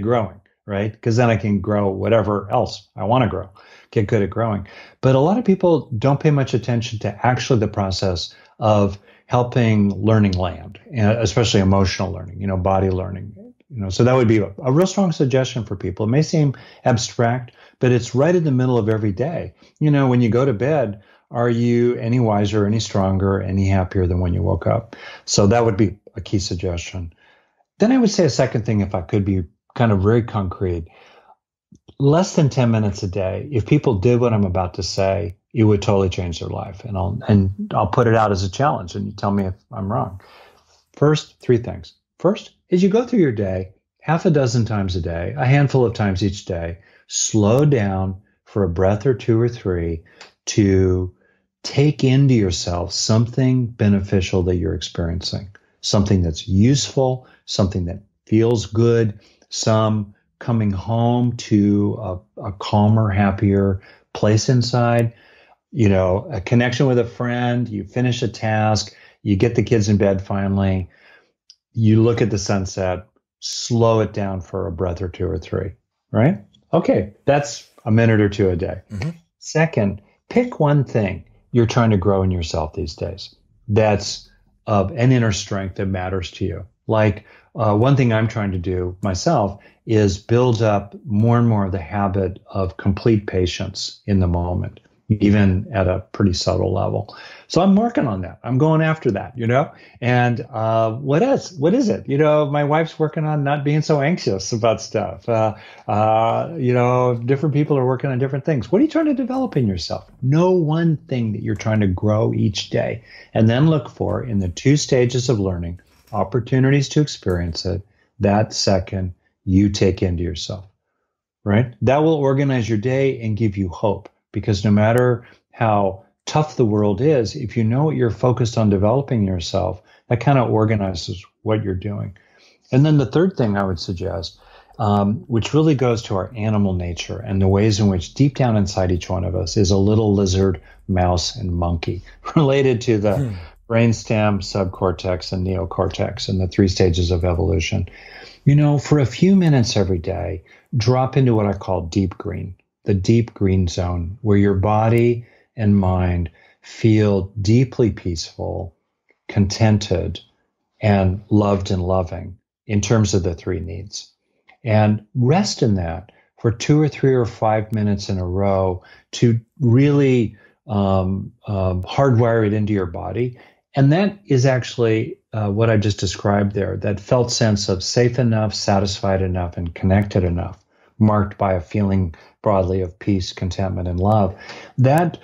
growing, right? Because then I can grow whatever else I want to grow, get good at growing. But a lot of people don't pay much attention to actually the process of helping learning land, especially emotional learning, you know, body learning. You know, so that would be a real strong suggestion for people. It may seem abstract, but it's right in the middle of every day. You know, when you go to bed, are you any wiser, any stronger, any happier than when you woke up? So that would be a key suggestion. Then I would say a second thing, if I could be kind of very concrete, less than 10 minutes a day. If people did what I'm about to say, it would totally change their life. And I'll put it out as a challenge, and you tell me if I'm wrong. First, three things. First, as you go through your day, half a dozen times a day, a handful of times each day, slow down for a breath or two or three to take into yourself something beneficial that you're experiencing, something that's useful, something that feels good, some coming home to a calmer, happier place inside, you know, a connection with a friend, you finish a task, you get the kids in bed finally. You look at the sunset, slow it down for a breath or two or three, right? Okay, that's a minute or two a day. Second, pick one thing you're trying to grow in yourself these days that's of an inner strength that matters to you. Like one thing I'm trying to do myself is build up more and more of the habit of complete patience in the moment, even at a pretty subtle level. So I'm working on that. I'm going after that, you know? And what else? What is it? You know, my wife's working on not being so anxious about stuff. You know, different people are working on different things. What are you trying to develop in yourself? Know one thing that you're trying to grow each day, and then look for, in the two stages of learning, opportunities to experience it. That second, you take into yourself, right? That will organize your day and give you hope. Because no matter how tough the world is, if you know what you're focused on developing yourself, that kind of organizes what you're doing. And then the third thing I would suggest, which really goes to our animal nature and the ways in which deep down inside each one of us is a little lizard, mouse, and monkey, related to the brainstem, subcortex, and neocortex, and the three stages of evolution. You know, for a few minutes every day, drop into what I call deep green. The deep green zone, where your body and mind feel deeply peaceful, contented, and loved and loving in terms of the three needs. And rest in that for 2 or 3 or 5 minutes in a row to really hardwire it into your body. And that is actually what I just described there, that felt sense of safe enough, satisfied enough, and connected enough, marked by a feeling broadly of peace, contentment, and love. That's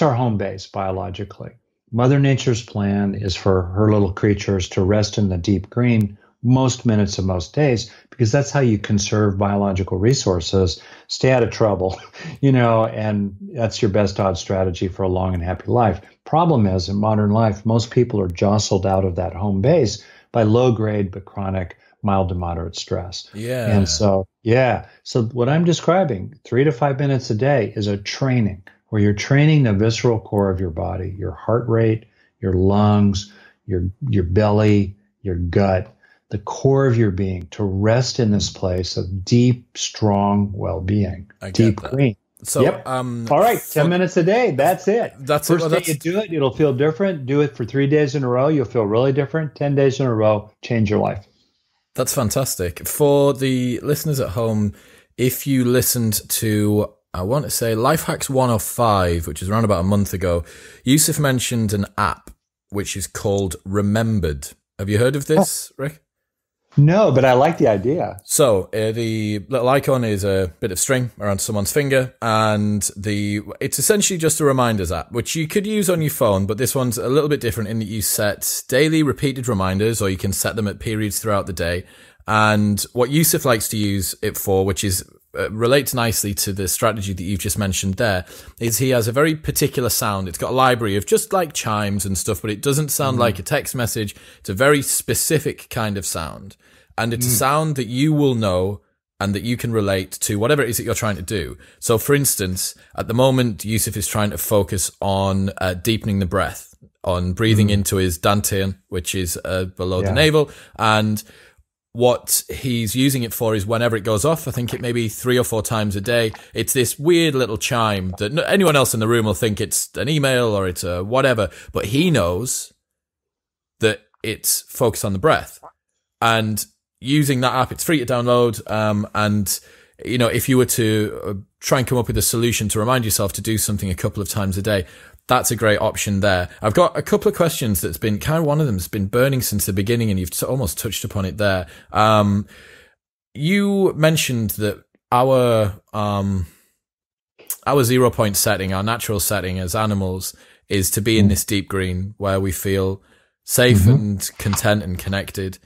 our home base biologically. Mother Nature's plan is for her little creatures to rest in the deep green most minutes of most days, because that's how you conserve biological resources, stay out of trouble, you know, and that's your best odds strategy for a long and happy life. Problem is, in modern life, most people are jostled out of that home base by low-grade but chronic mild to moderate stress. Yeah. And so, yeah. So what I'm describing, 3 to 5 minutes a day, is a training where you're training the visceral core of your body, your heart rate, your lungs, your belly, your gut, the core of your being, to rest in this place of deep, strong well-being. Deep green. So, yep. All right, 10 minutes a day. That's it. That's first day you do it, it'll feel different. Do it for 3 days in a row. You'll feel really different. 10 days in a row, change your life. That's fantastic. For the listeners at home, if you listened to, I want to say, Life Hacks 105, which is around about a month ago, Yusuf mentioned an app which is called Remembered. Have you heard of this, Rick? No, but I like the idea. So the little icon is a bit of string around someone's finger, and it's essentially just a reminders app, which you could use on your phone, but this one's a little bit different in that you set daily repeated reminders, or you can set them at periods throughout the day. And what Yusuf likes to use it for, which is relates nicely to the strategy that you've just mentioned there, is he has a very particular sound. It's got a library of just like chimes and stuff, but it doesn't sound like a text message. It's a very specific kind of sound. And it's a sound that you will know and that you can relate to whatever it is that you're trying to do. So, for instance, at the moment, Yusuf is trying to focus on deepening the breath, on breathing into his dantian, which is below the navel. And what he's using it for is whenever it goes off, I think it may be 3 or 4 times a day, it's this weird little chime that anyone else in the room will think it's an email or it's a whatever, but he knows that it's focused on the breath. And using that app, it's free to download. And, you know, if you were to try and come up with a solution to remind yourself to do something a couple of times a day, that's a great option there. I've got a couple of questions that's been kind of, one of them has been burning since the beginning, and you've almost touched upon it there. You mentioned that our 0 point setting, our natural setting as animals, is to be in this deep green where we feel safe and content and connected.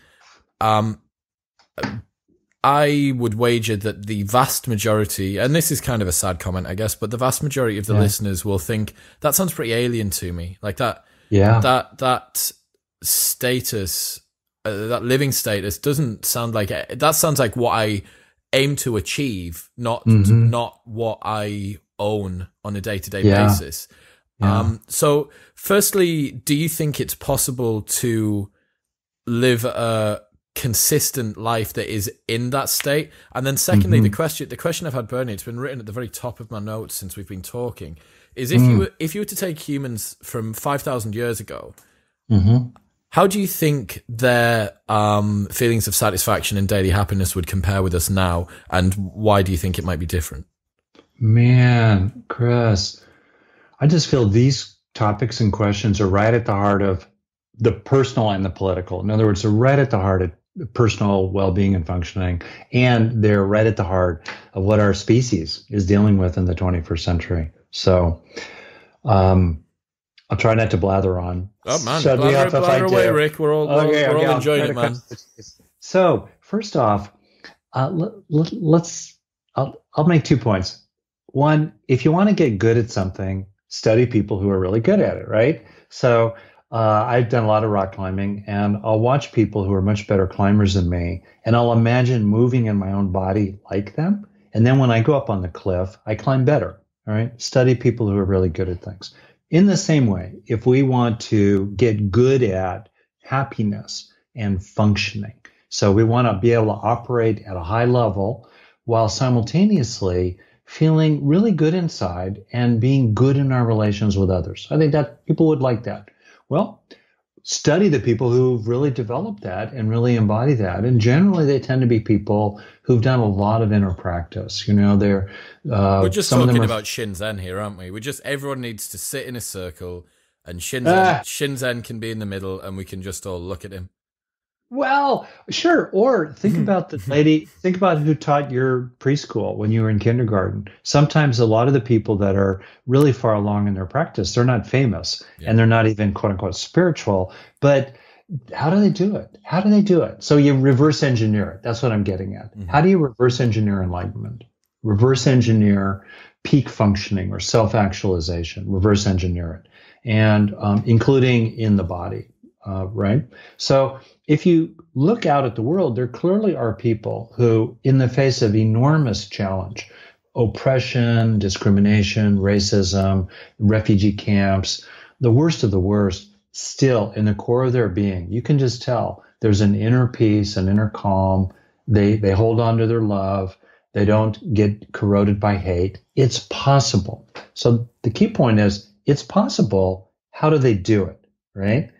I would wager that the vast majority, and this is kind of a sad comment, I guess, but the vast majority of the listeners will think that sounds pretty alien to me. Like that, that status, that living status doesn't sound like it. That sounds like what I aim to achieve, not what I own on a day-to-day basis. So firstly, do you think it's possible to live a consistent life that is in that state? And then secondly, the question I've had burning, it's been written at the very top of my notes since we've been talking, is if you were to take humans from 5,000 years ago, how do you think their feelings of satisfaction and daily happiness would compare with us now? And why do you think it might be different? Man, Chris, I just feel these topics and questions are right at the heart of the personal and the political. In other words, they're right at the heart of personal well-being and functioning, and they're right at the heart of what our species is dealing with in the 21st century. So I'll try not to blather on. Oh, man. Blather away, Rick. We're all, we're all enjoying it, man. So first off, I'll make 2 points. One, if you want to get good at something, study people who are really good at it, right? So I've done a lot of rock climbing, and I'll watch people who are much better climbers than me, and I'll imagine moving in my own body like them. And then when I go up on the cliff, I climb better. All right. Study people who are really good at things. In the same way, if we want to get good at happiness and functioning, so we want to be able to operate at a high level while simultaneously feeling really good inside and being good in our relations with others. I think that people would like that. Well, study the people who've really developed that and really embody that. And generally, they tend to be people who've done a lot of inner practice. You know, they're we're just talking about Shinzen here, aren't we? We just, everyone needs to sit in a circle, and Shinzen can be in the middle, and we can just all look at him. Well, sure. Or think about the lady. Think about who taught your preschool when you were in kindergarten. Sometimes a lot of the people that are really far along in their practice, they're not famous and they're not even quote unquote spiritual. But how do they do it? How do they do it? So you reverse engineer it. That's what I'm getting at. How do you reverse engineer enlightenment? Reverse engineer peak functioning or self-actualization. Reverse engineer it, and including in the body. Right? So if you look out at the world, there clearly are people who, in the face of enormous challenge, oppression, discrimination, racism, refugee camps, the worst of the worst, still in the core of their being, you can just tell there's an inner peace, an inner calm. They hold on to their love. They don't get corroded by hate. It's possible. So the key point is, it's possible. How do they do it? Right?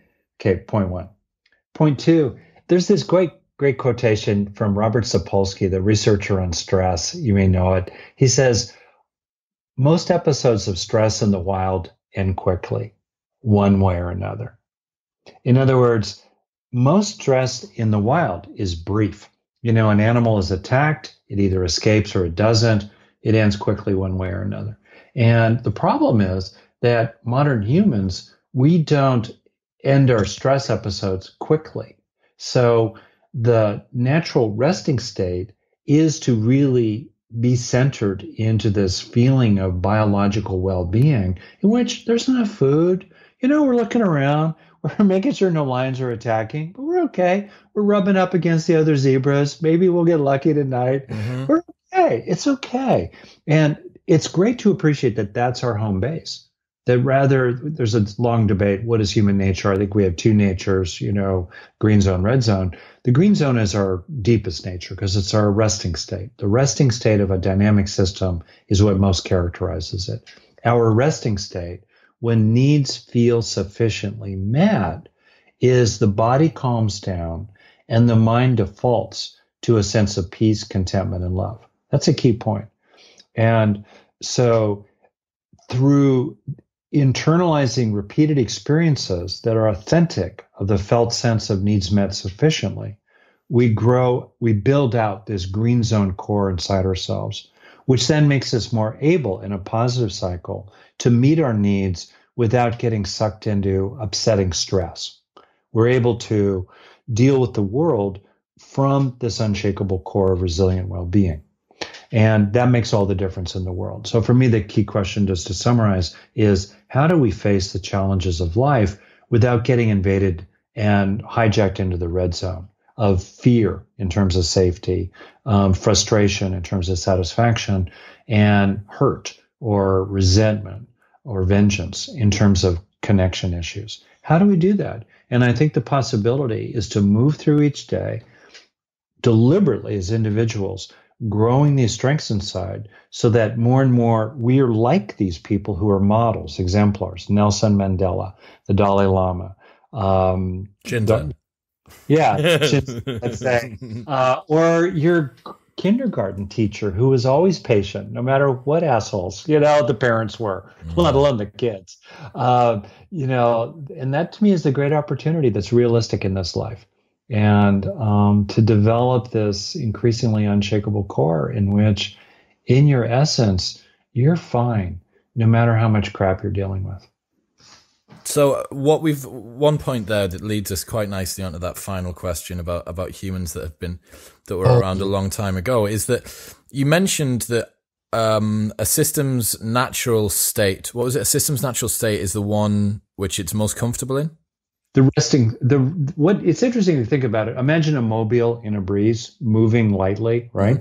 Okay, point 1. Point 2, there's this great great quotation from Robert Sapolsky, the researcher on stress. You may know it. He says, most episodes of stress in the wild end quickly, one way or another. In other words, most stress in the wild is brief. You know, an animal is attacked, it either escapes or it doesn't. It ends quickly one way or another. And the problem is that modern humans, we don't end our stress episodes quickly. So the natural resting state is to really be centered into this feeling of biological well-being in which there's enough food. You know, we're looking around, we're making sure no lions are attacking, but we're okay. We're rubbing up against the other zebras. Maybe we'll get lucky tonight. Mm-hmm. We're okay. It's okay. And it's great to appreciate that that's our home base. That rather, there's a long debate, what is human nature? I think we have two natures, you know, green zone, red zone. The green zone is our deepest nature because it's our resting state. The resting state of a dynamic system is what most characterizes it. Our resting state, when needs feel sufficiently met, is the body calms down and the mind defaults to a sense of peace, contentment, and love. That's a key point. And so through internalizing repeated experiences that are authentic of the felt sense of needs met sufficiently, we build out this green zone core inside ourselves, which then makes us more able in a positive cycle to meet our needs without getting sucked into upsetting stress. We're able to deal with the world from this unshakable core of resilient well-being. And that makes all the difference in the world. So for me, the key question, just to summarize, is how do we face the challenges of life without getting invaded and hijacked into the red zone of fear in terms of safety, frustration in terms of satisfaction, and hurt or resentment or vengeance in terms of connection issues? How do we do that? And I think the possibility is to move through each day deliberately as individuals, growing these strengths inside so that more and more we are like these people who are models, exemplars, Nelson Mandela, the Dalai Lama. Shinzen. Yeah, Shinzen, let's say. Or your kindergarten teacher who was always patient, no matter what assholes, you know, the parents were, let alone the kids. You know, and that to me is the great opportunity that's realistic in this life. And to develop this increasingly unshakable core in which, in your essence, you're fine, no matter how much crap you're dealing with. So what we've, one point there that leads us quite nicely onto that final question about humans that have been, that were around a long time ago, is that you mentioned that a system's natural state, what was it? A system's natural state is the one which it's most comfortable in? What it's interesting to think about it. Imagine a mobile in a breeze moving lightly, right?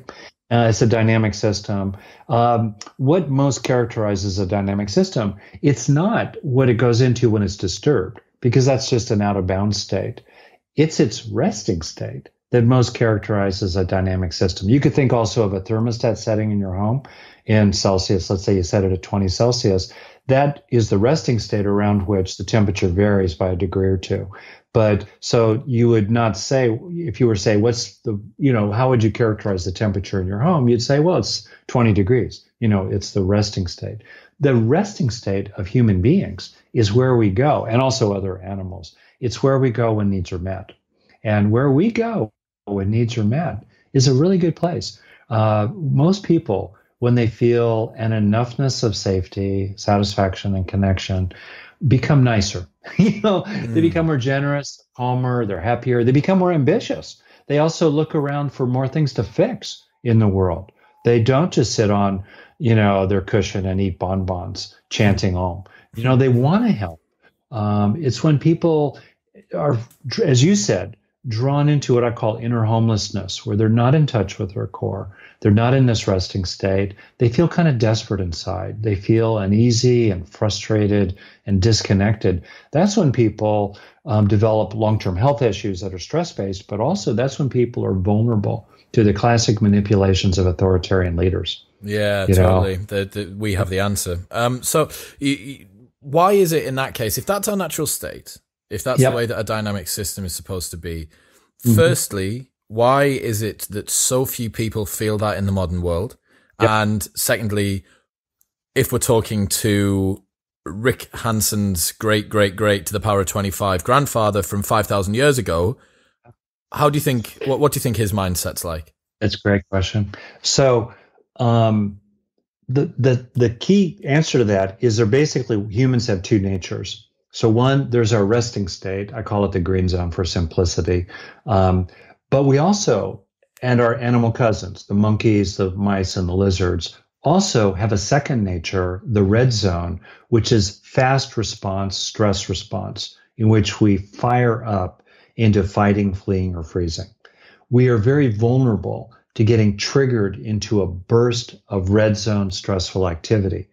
It's a dynamic system. What most characterizes a dynamic system? It's not what it goes into when it's disturbed, because that's just an out of bounds state. It's its resting state that most characterizes a dynamic system. You could think also of a thermostat setting in your home in Celsius. Let's say you set it at 20 Celsius. That is the resting state around which the temperature varies by a degree or two. But so you would not say, if you were say, what's the, you know, how would you characterize the temperature in your home? You'd say, well, it's 20 degrees. You know, it's the resting state. The resting state of human beings is where we go, and also other animals. It's where we go when needs are met. And where we go when needs are met is a really good place. Most people, when they feel an enoughness of safety, satisfaction, and connection, become nicer. You know, they become more generous, calmer, they're happier, they become more ambitious. They also look around for more things to fix in the world. They don't just sit on, you know, their cushion and eat bonbons, chanting om. You know, they want to help. It's when people are, as you said, drawn into what I call inner homelessness, where they're not in touch with their core. They're not in this resting state. They feel kind of desperate inside. They feel uneasy and frustrated and disconnected. That's when people develop long-term health issues that are stress-based, but also that's when people are vulnerable to the classic manipulations of authoritarian leaders. Yeah, you totally. We have the answer. So why is it in that case, if that's our natural state, if that's the way that a dynamic system is supposed to be, firstly, Why is it that so few people feel that in the modern world? Yep. And secondly, if we're talking to Rick Hanson's great-great-great to the power of 25 grandfather from 5,000 years ago, how do you think, what do you think his mindset's like? That's a great question. So the key answer to that is they're basically, humans have two natures. So one, there's our resting state. I call it the green zone for simplicity. But we also, and our animal cousins, the monkeys, the mice, and the lizards, also have a second nature, the red zone, which is fast response, stress response, in which we fire up into fighting, fleeing, or freezing. We are very vulnerable to getting triggered into a burst of red zone stressful activity.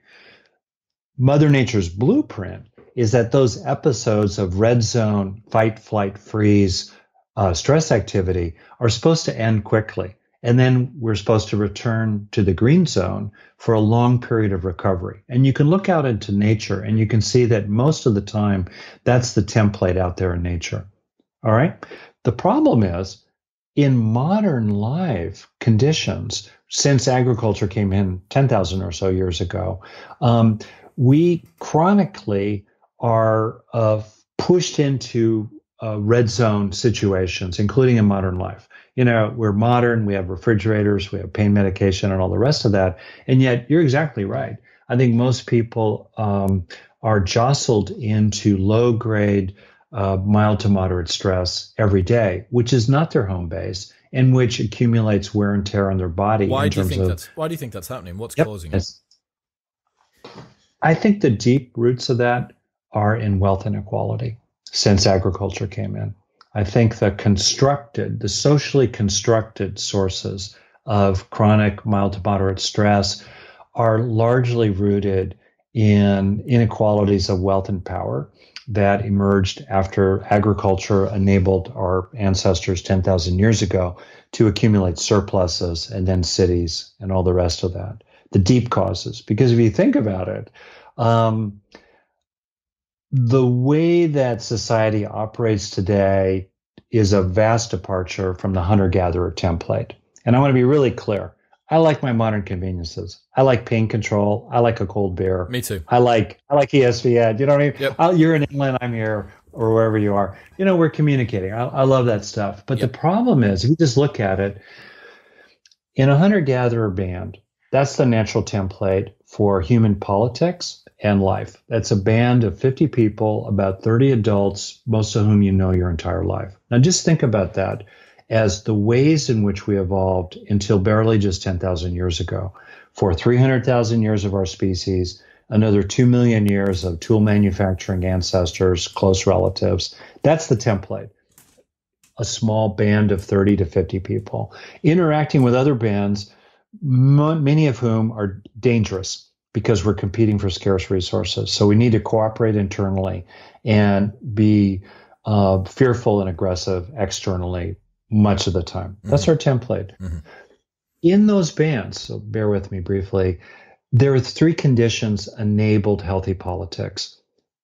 Mother Nature's blueprint is that those episodes of red zone, fight, flight, freeze, stress activity are supposed to end quickly. And then we're supposed to return to the green zone for a long period of recovery. And you can look out into nature and you can see that most of the time, that's the template out there in nature. All right. The problem is in modern life conditions, since agriculture came in 10,000 or so years ago, we chronically are pushed into red zone situations, including in modern life. You know, we're modern, we have refrigerators, we have pain medication and all the rest of that. And yet you're exactly right. I think most people are jostled into low grade, mild to moderate stress every day, which is not their home base and which accumulates wear and tear on their body. Why do you think that's happening? What's causing it? I think the deep roots of that are in wealth inequality since agriculture came in. I think the socially constructed sources of chronic, mild to moderate stress are largely rooted in inequalities of wealth and power that emerged after agriculture enabled our ancestors 10,000 years ago to accumulate surpluses and then cities and all the rest of that, the deep causes. Because if you think about it, the way that society operates today is a vast departure from the hunter-gatherer template. And I want to be really clear. I like my modern conveniences. I like pain control. I like a cold beer. Me too. I like ESV ad. You know what I mean? Yep. You're in England, I'm here, or wherever you are. You know, we're communicating. I love that stuff. But the problem is, if you just look at it, in a hunter-gatherer band, that's the natural template for human politics and life. That's a band of 50 people, about 30 adults, most of whom you know your entire life. Now just think about that as the ways in which we evolved until barely just 10,000 years ago. For 300,000 years of our species, another 2 million years of tool manufacturing ancestors, close relatives. That's the template. A small band of 30 to 50 people interacting with other bands, many of whom are dangerous because we're competing for scarce resources. So we need to cooperate internally and be fearful and aggressive externally much of the time. Mm-hmm. That's our template. Mm-hmm. In those bands, so bear with me briefly, there are three conditions enabled healthy politics.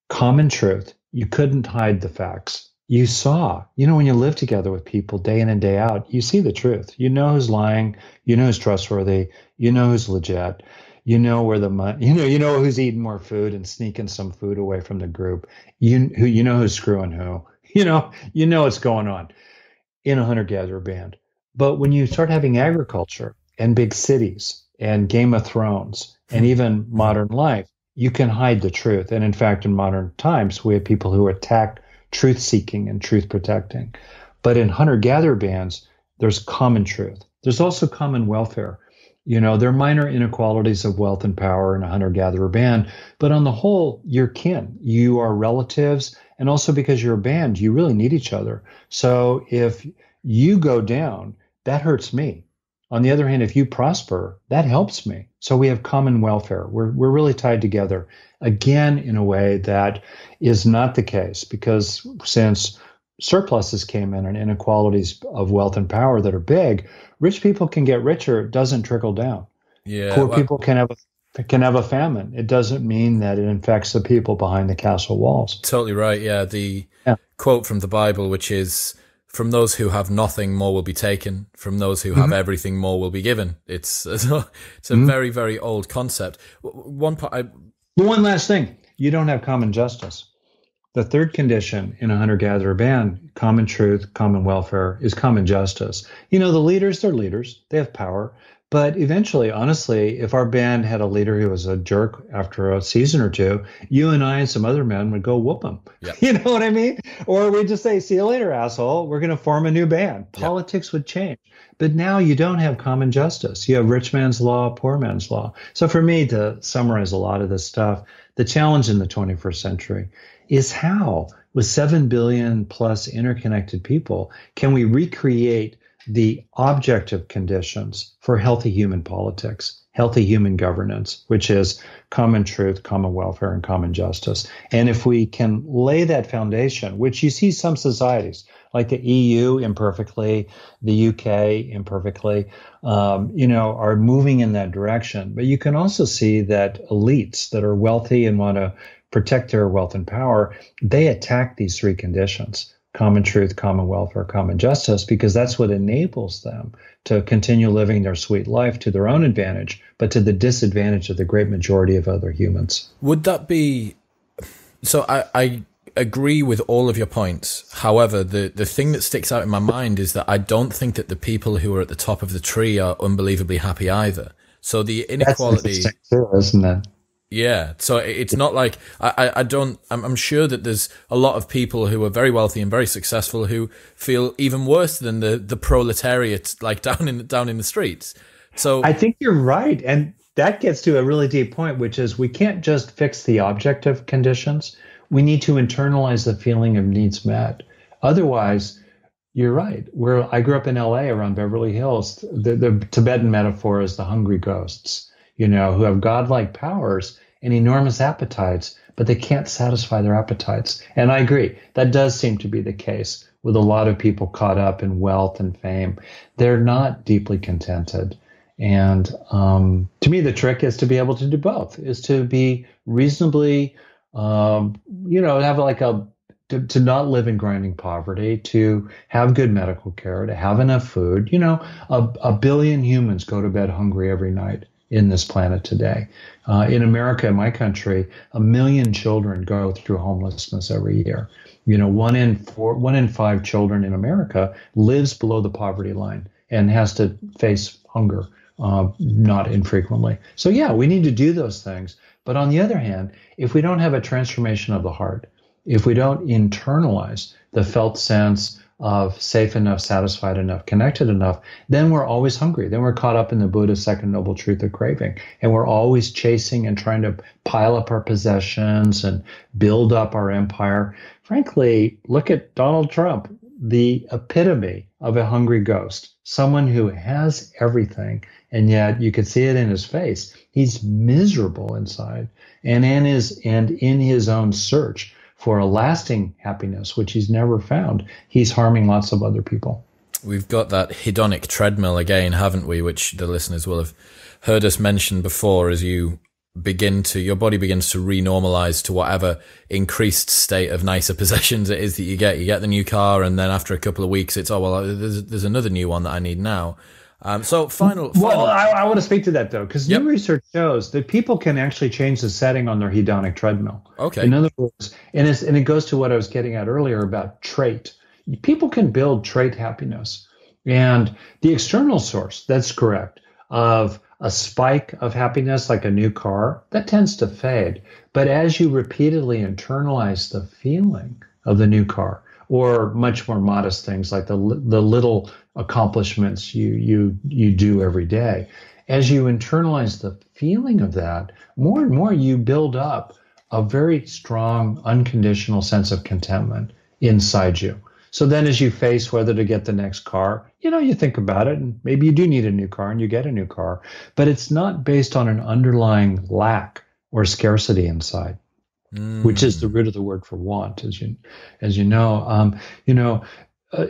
Common truth. You couldn't hide the facts. You saw, you know, when you live together with people day in and day out, you see the truth. You know who's lying. You know who's trustworthy. You know who's legit. You know where the money, you know who's eating more food and sneaking some food away from the group. You know who's screwing who. You know what's going on in a hunter-gatherer band. But when you start having agriculture and big cities and Game of Thrones and even modern life, you can hide the truth. And in fact, in modern times, we have people who attack truth-seeking and truth-protecting. But in hunter-gatherer bands, there's common truth. There's also common welfare. You know, there are minor inequalities of wealth and power in a hunter-gatherer band, but on the whole, you're kin. You are relatives, and also because you're a band, you really need each other. So if you go down, that hurts me. On the other hand, if you prosper, that helps me. So we have common welfare. We're really tied together, again, in a way that is not the case, because since surpluses came in and inequalities of wealth and power that are big, rich people can get richer. It doesn't trickle down. Yeah, poor people can have a famine. It doesn't mean that it infects the people behind the castle walls. Totally right. Yeah, the quote from the Bible, which is, From those who have nothing, more will be taken. From those who have everything, more will be given. It's a very, very old concept. One last thing. You don't have common justice. The third condition in a hunter-gatherer band, common truth, common welfare, is common justice. You know, the leaders, they're leaders. They have power. But eventually, honestly, if our band had a leader who was a jerk after a season or two, you and I and some other men would go whoop him. Yep. You know what I mean? Or we'd just say, see you later, asshole. We're going to form a new band. Politics would change. But now you don't have common justice. You have rich man's law, poor man's law. So for me, to summarize a lot of this stuff, the challenge in the 21st century is how, with 7 billion plus interconnected people, can we recreate the objective conditions for healthy human politics, healthy human governance, which is common truth, common welfare, and common justice. And if we can lay that foundation, which you see some societies, like the EU imperfectly, the UK imperfectly, you know, are moving in that direction. But you can also see that elites that are wealthy and want to protect their wealth and power, they attack these three conditions. Common truth, common welfare, common justice, because that's what enables them to continue living their sweet life to their own advantage, but to the disadvantage of the great majority of other humans. Would that be... So I agree with all of your points. However, the thing that sticks out in my mind is that I don't think that the people who are at the top of the tree are unbelievably happy either. So the inequality... That's interesting too, isn't it? Yeah. So it's not like, I'm sure that there's a lot of people who are very wealthy and very successful who feel even worse than the proletariat, like down in the streets. So I think you're right. And that gets to a really deep point, which is we can't just fix the objective conditions. We need to internalize the feeling of needs met. Otherwise, you're right. Where I grew up in LA around Beverly Hills, the Tibetan metaphor is the hungry ghosts, you know, who have godlike powers and enormous appetites, but they can't satisfy their appetites. And I agree, that does seem to be the case with a lot of people caught up in wealth and fame. They're not deeply contented. And to me, the trick is to be able to do both, is to be reasonably, you know, have like a, to not live in grinding poverty, to have good medical care, to have enough food. You know, a billion humans go to bed hungry every night in this planet today. In America, in my country, 1 million children go through homelessness every year. You know, one in five children in America lives below the poverty line and has to face hunger, not infrequently. So yeah, we need to do those things. But on the other hand, if we don't have a transformation of the heart, if we don't internalize the felt sense of safe enough, satisfied enough, connected enough, then we're always hungry. Then we're caught up in the Buddha's second noble truth of craving. And we're always chasing and trying to pile up our possessions and build up our empire. Frankly, look at Donald Trump, the epitome of a hungry ghost, someone who has everything, and yet you could see it in his face. He's miserable inside and in his own search for a lasting happiness, which he's never found, he's harming lots of other people. We've got that hedonic treadmill again, haven't we, which the listeners will have heard us mention before. As you begin to, your body begins to renormalize to whatever increased state of nicer possessions it is that you get the new car. And then after a couple of weeks, it's, oh, well, there's another new one that I need now. So final. Well, I want to speak to that, though, because new research shows that people can actually change the setting on their hedonic treadmill. Okay. In other words, and it goes to what I was getting at earlier about trait. People can build trait happiness. And the external source, that's correct, of a spike of happiness, like a new car, that tends to fade. But as you repeatedly internalize the feeling of the new car, or much more modest things like the little accomplishments you do every day. As you internalize the feeling of that, more and more you build up a very strong, unconditional sense of contentment inside you. So then as you face whether to get the next car, you know, you think about it, and maybe you do need a new car and you get a new car, but it's not based on an underlying lack or scarcity inside. Which is the root of the word for want, as you know.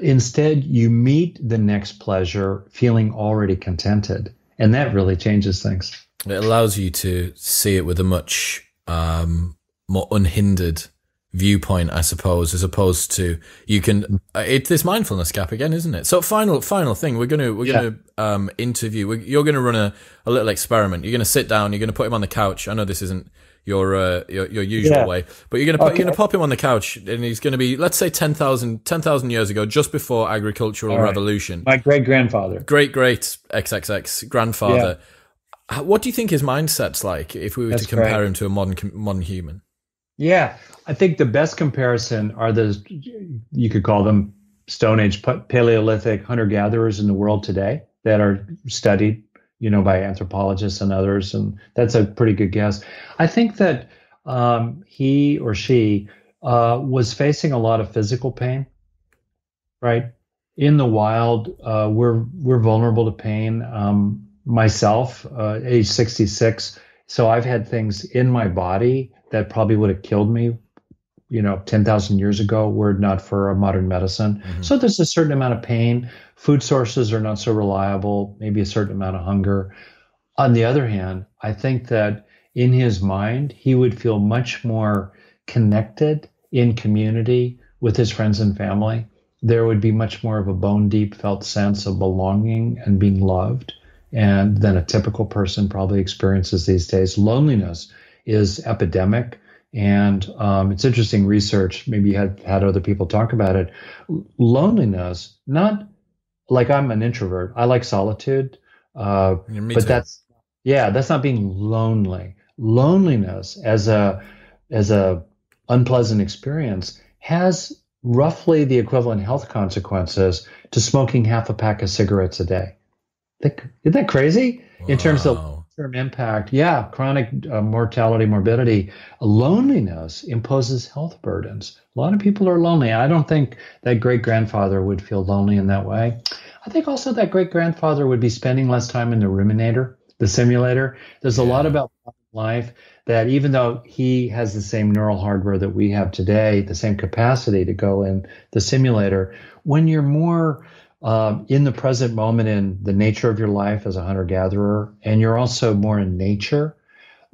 Instead, you meet the next pleasure feeling already contented, and that really changes things. It allows you to see it with a much more unhindered viewpoint, I suppose, as opposed to you can. It's this mindfulness gap again, isn't it? So final thing, we're gonna interview. You're gonna run a little experiment. You're gonna sit down. You're gonna put him on the couch. I know this isn't your usual way, but you're gonna pop him on the couch, and he's gonna be, let's say 10,000 years ago, just before agricultural revolution. My great XXX grandfather. Yeah. What do you think his mindset's like if we were to compare him to a modern human? Yeah, I think the best comparison are those, you could call them Stone Age Paleolithic hunter-gatherers in the world today that are studied, you know, by anthropologists and others, and that's a pretty good guess. I think that he or she was facing a lot of physical pain, right? In the wild, we're vulnerable to pain. Myself, age 66, so I've had things in my body that probably would have killed me, you know, 10,000 years ago were it not for a modern medicine. Mm-hmm. So there's a certain amount of pain. Food sources are not so reliable, maybe a certain amount of hunger. On the other hand, I think that in his mind, he would feel much more connected in community with his friends and family. There would be much more of a bone deep felt sense of belonging and being loved. And then a typical person probably experiences these days. Loneliness is epidemic, and it's interesting research. Maybe you had other people talk about it. Loneliness, not like I'm an introvert. I like solitude, but that's not being lonely. Loneliness as a unpleasant experience has roughly the equivalent health consequences to smoking half a pack of cigarettes a day. Isn't that crazy? Wow. In terms of impact, chronic mortality, morbidity. Loneliness imposes health burdens. A lot of people are lonely. I don't think that great-grandfather would feel lonely in that way. I think also that great-grandfather would be spending less time in the ruminator, the simulator. There's a lot about life that, even though he has the same neural hardware that we have today, the same capacity to go in the simulator, when you're more in the present moment, in the nature of your life as a hunter-gatherer, and you're also more in nature,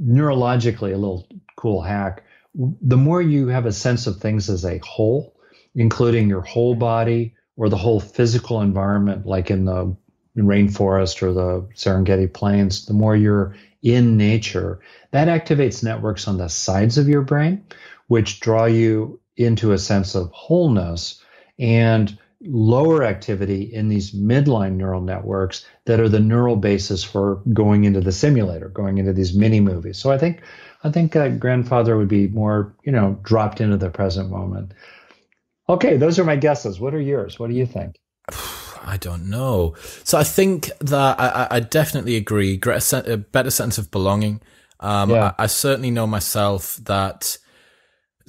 neurologically, a little cool hack, the more you have a sense of things as a whole, including your whole body or the whole physical environment, like in the rainforest or the Serengeti plains, the more you're in nature, that activates networks on the sides of your brain, which draw you into a sense of wholeness, and lower activity in these midline neural networks that are the neural basis for going into the simulator, going into these mini movies. So I think grandfather would be more, you know, dropped into the present moment. Okay, those are my guesses. What are yours? What do you think? I don't know. So I think that I definitely agree. A better sense of belonging. I certainly know myself that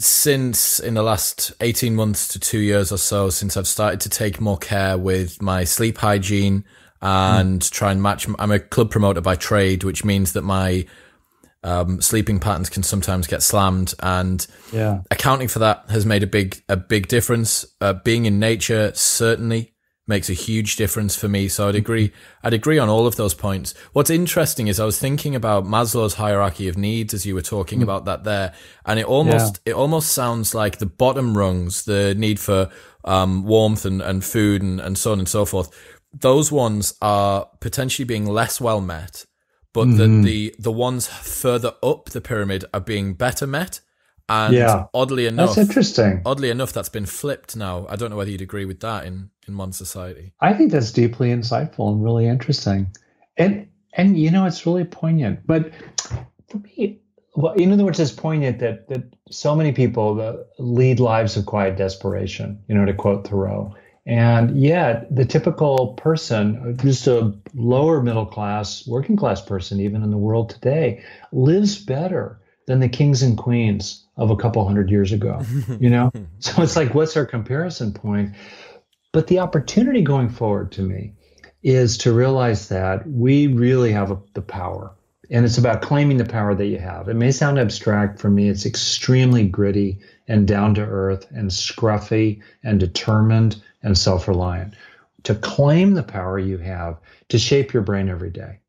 since in the last 18 months to 2 years or so, since I've started to take more care with my sleep hygiene and try and match, I'm a club promoter by trade, which means that my sleeping patterns can sometimes get slammed, and accounting for that has made a big difference. Being in nature certainly makes a huge difference for me. So I'd agree on all of those points. What's interesting is I was thinking about Maslow's hierarchy of needs as you were talking about that there, and it almost sounds like the bottom rungs, the need for warmth and food and so on and so forth, those ones are potentially being less well met, but the ones further up the pyramid are being better met. And oddly enough, that's been flipped now. I don't know whether you'd agree with that in modern society. I think that's deeply insightful and really interesting. And you know, it's really poignant. But for me, well, in other words, it's poignant that so many people lead lives of quiet desperation, you know, to quote Thoreau. And yet the typical person, just a lower middle class, working class person, even in the world today, lives better than the kings and queens of a couple hundred years ago, you know? So it's like, what's our comparison point? But the opportunity going forward to me is to realize that we really have the power, and it's about claiming the power that you have. It may sound abstract. For me, it's extremely gritty and down to earth and scruffy and determined and self-reliant. To claim the power you have to shape your brain every day,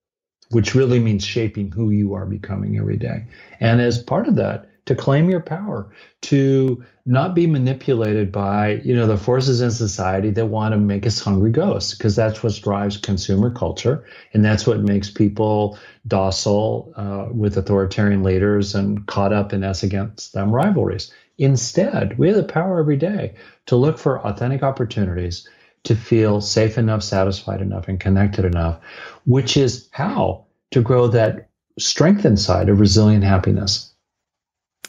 which really means shaping who you are becoming every day. And as part of that, to claim your power, to not be manipulated by, you know, the forces in society that want to make us hungry ghosts, because that's what drives consumer culture. And that's what makes people docile with authoritarian leaders and caught up in us against them rivalries. Instead, we have the power every day to look for authentic opportunities to feel safe enough, satisfied enough, and connected enough, which is how to grow that strength inside of resilient happiness.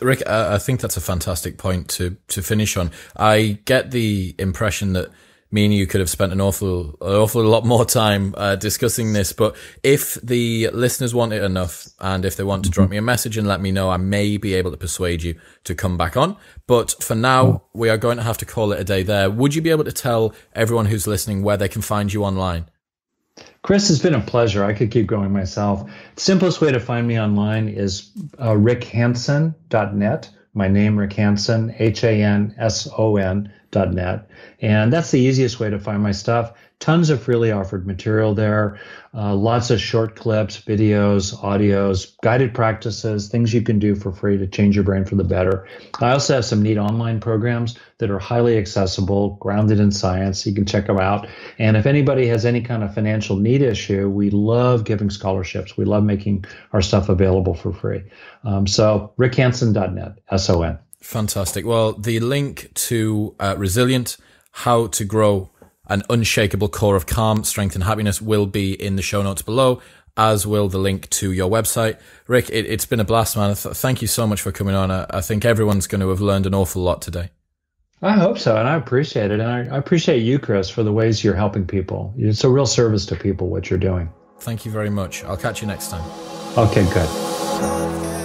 Rick, I think that's a fantastic point to finish on. I get the impression that me and you could have spent an awful lot more time discussing this, but if the listeners want it enough and if they want to drop me a message and let me know, I may be able to persuade you to come back on. But for now, we are going to have to call it a day there. Would you be able to tell everyone who's listening where they can find you online? Chris, it's been a pleasure. I could keep going myself. The simplest way to find me online is rickhanson.net. My name, Rick Hanson, H-A-N-S-O-N.net. And that's the easiest way to find my stuff. Tons of freely offered material there. Lots of short clips, videos, audios, guided practices, things you can do for free to change your brain for the better. I also have some neat online programs that are highly accessible, grounded in science. You can check them out. And if anybody has any kind of financial need issue, we love giving scholarships. We love making our stuff available for free. So rickhanson.net, S-O-N. Fantastic. Well, the link to Resilient, How to Grow an Unshakable Core of Calm, Strength and Happiness will be in the show notes below, as will the link to your website. Rick, it's been a blast, man. Thank you so much for coming on. I think everyone's going to have learned an awful lot today. I hope so, and I appreciate it. And I appreciate you, Chris, for the ways you're helping people. It's a real service to people, what you're doing. Thank you very much. I'll catch you next time. Okay, good.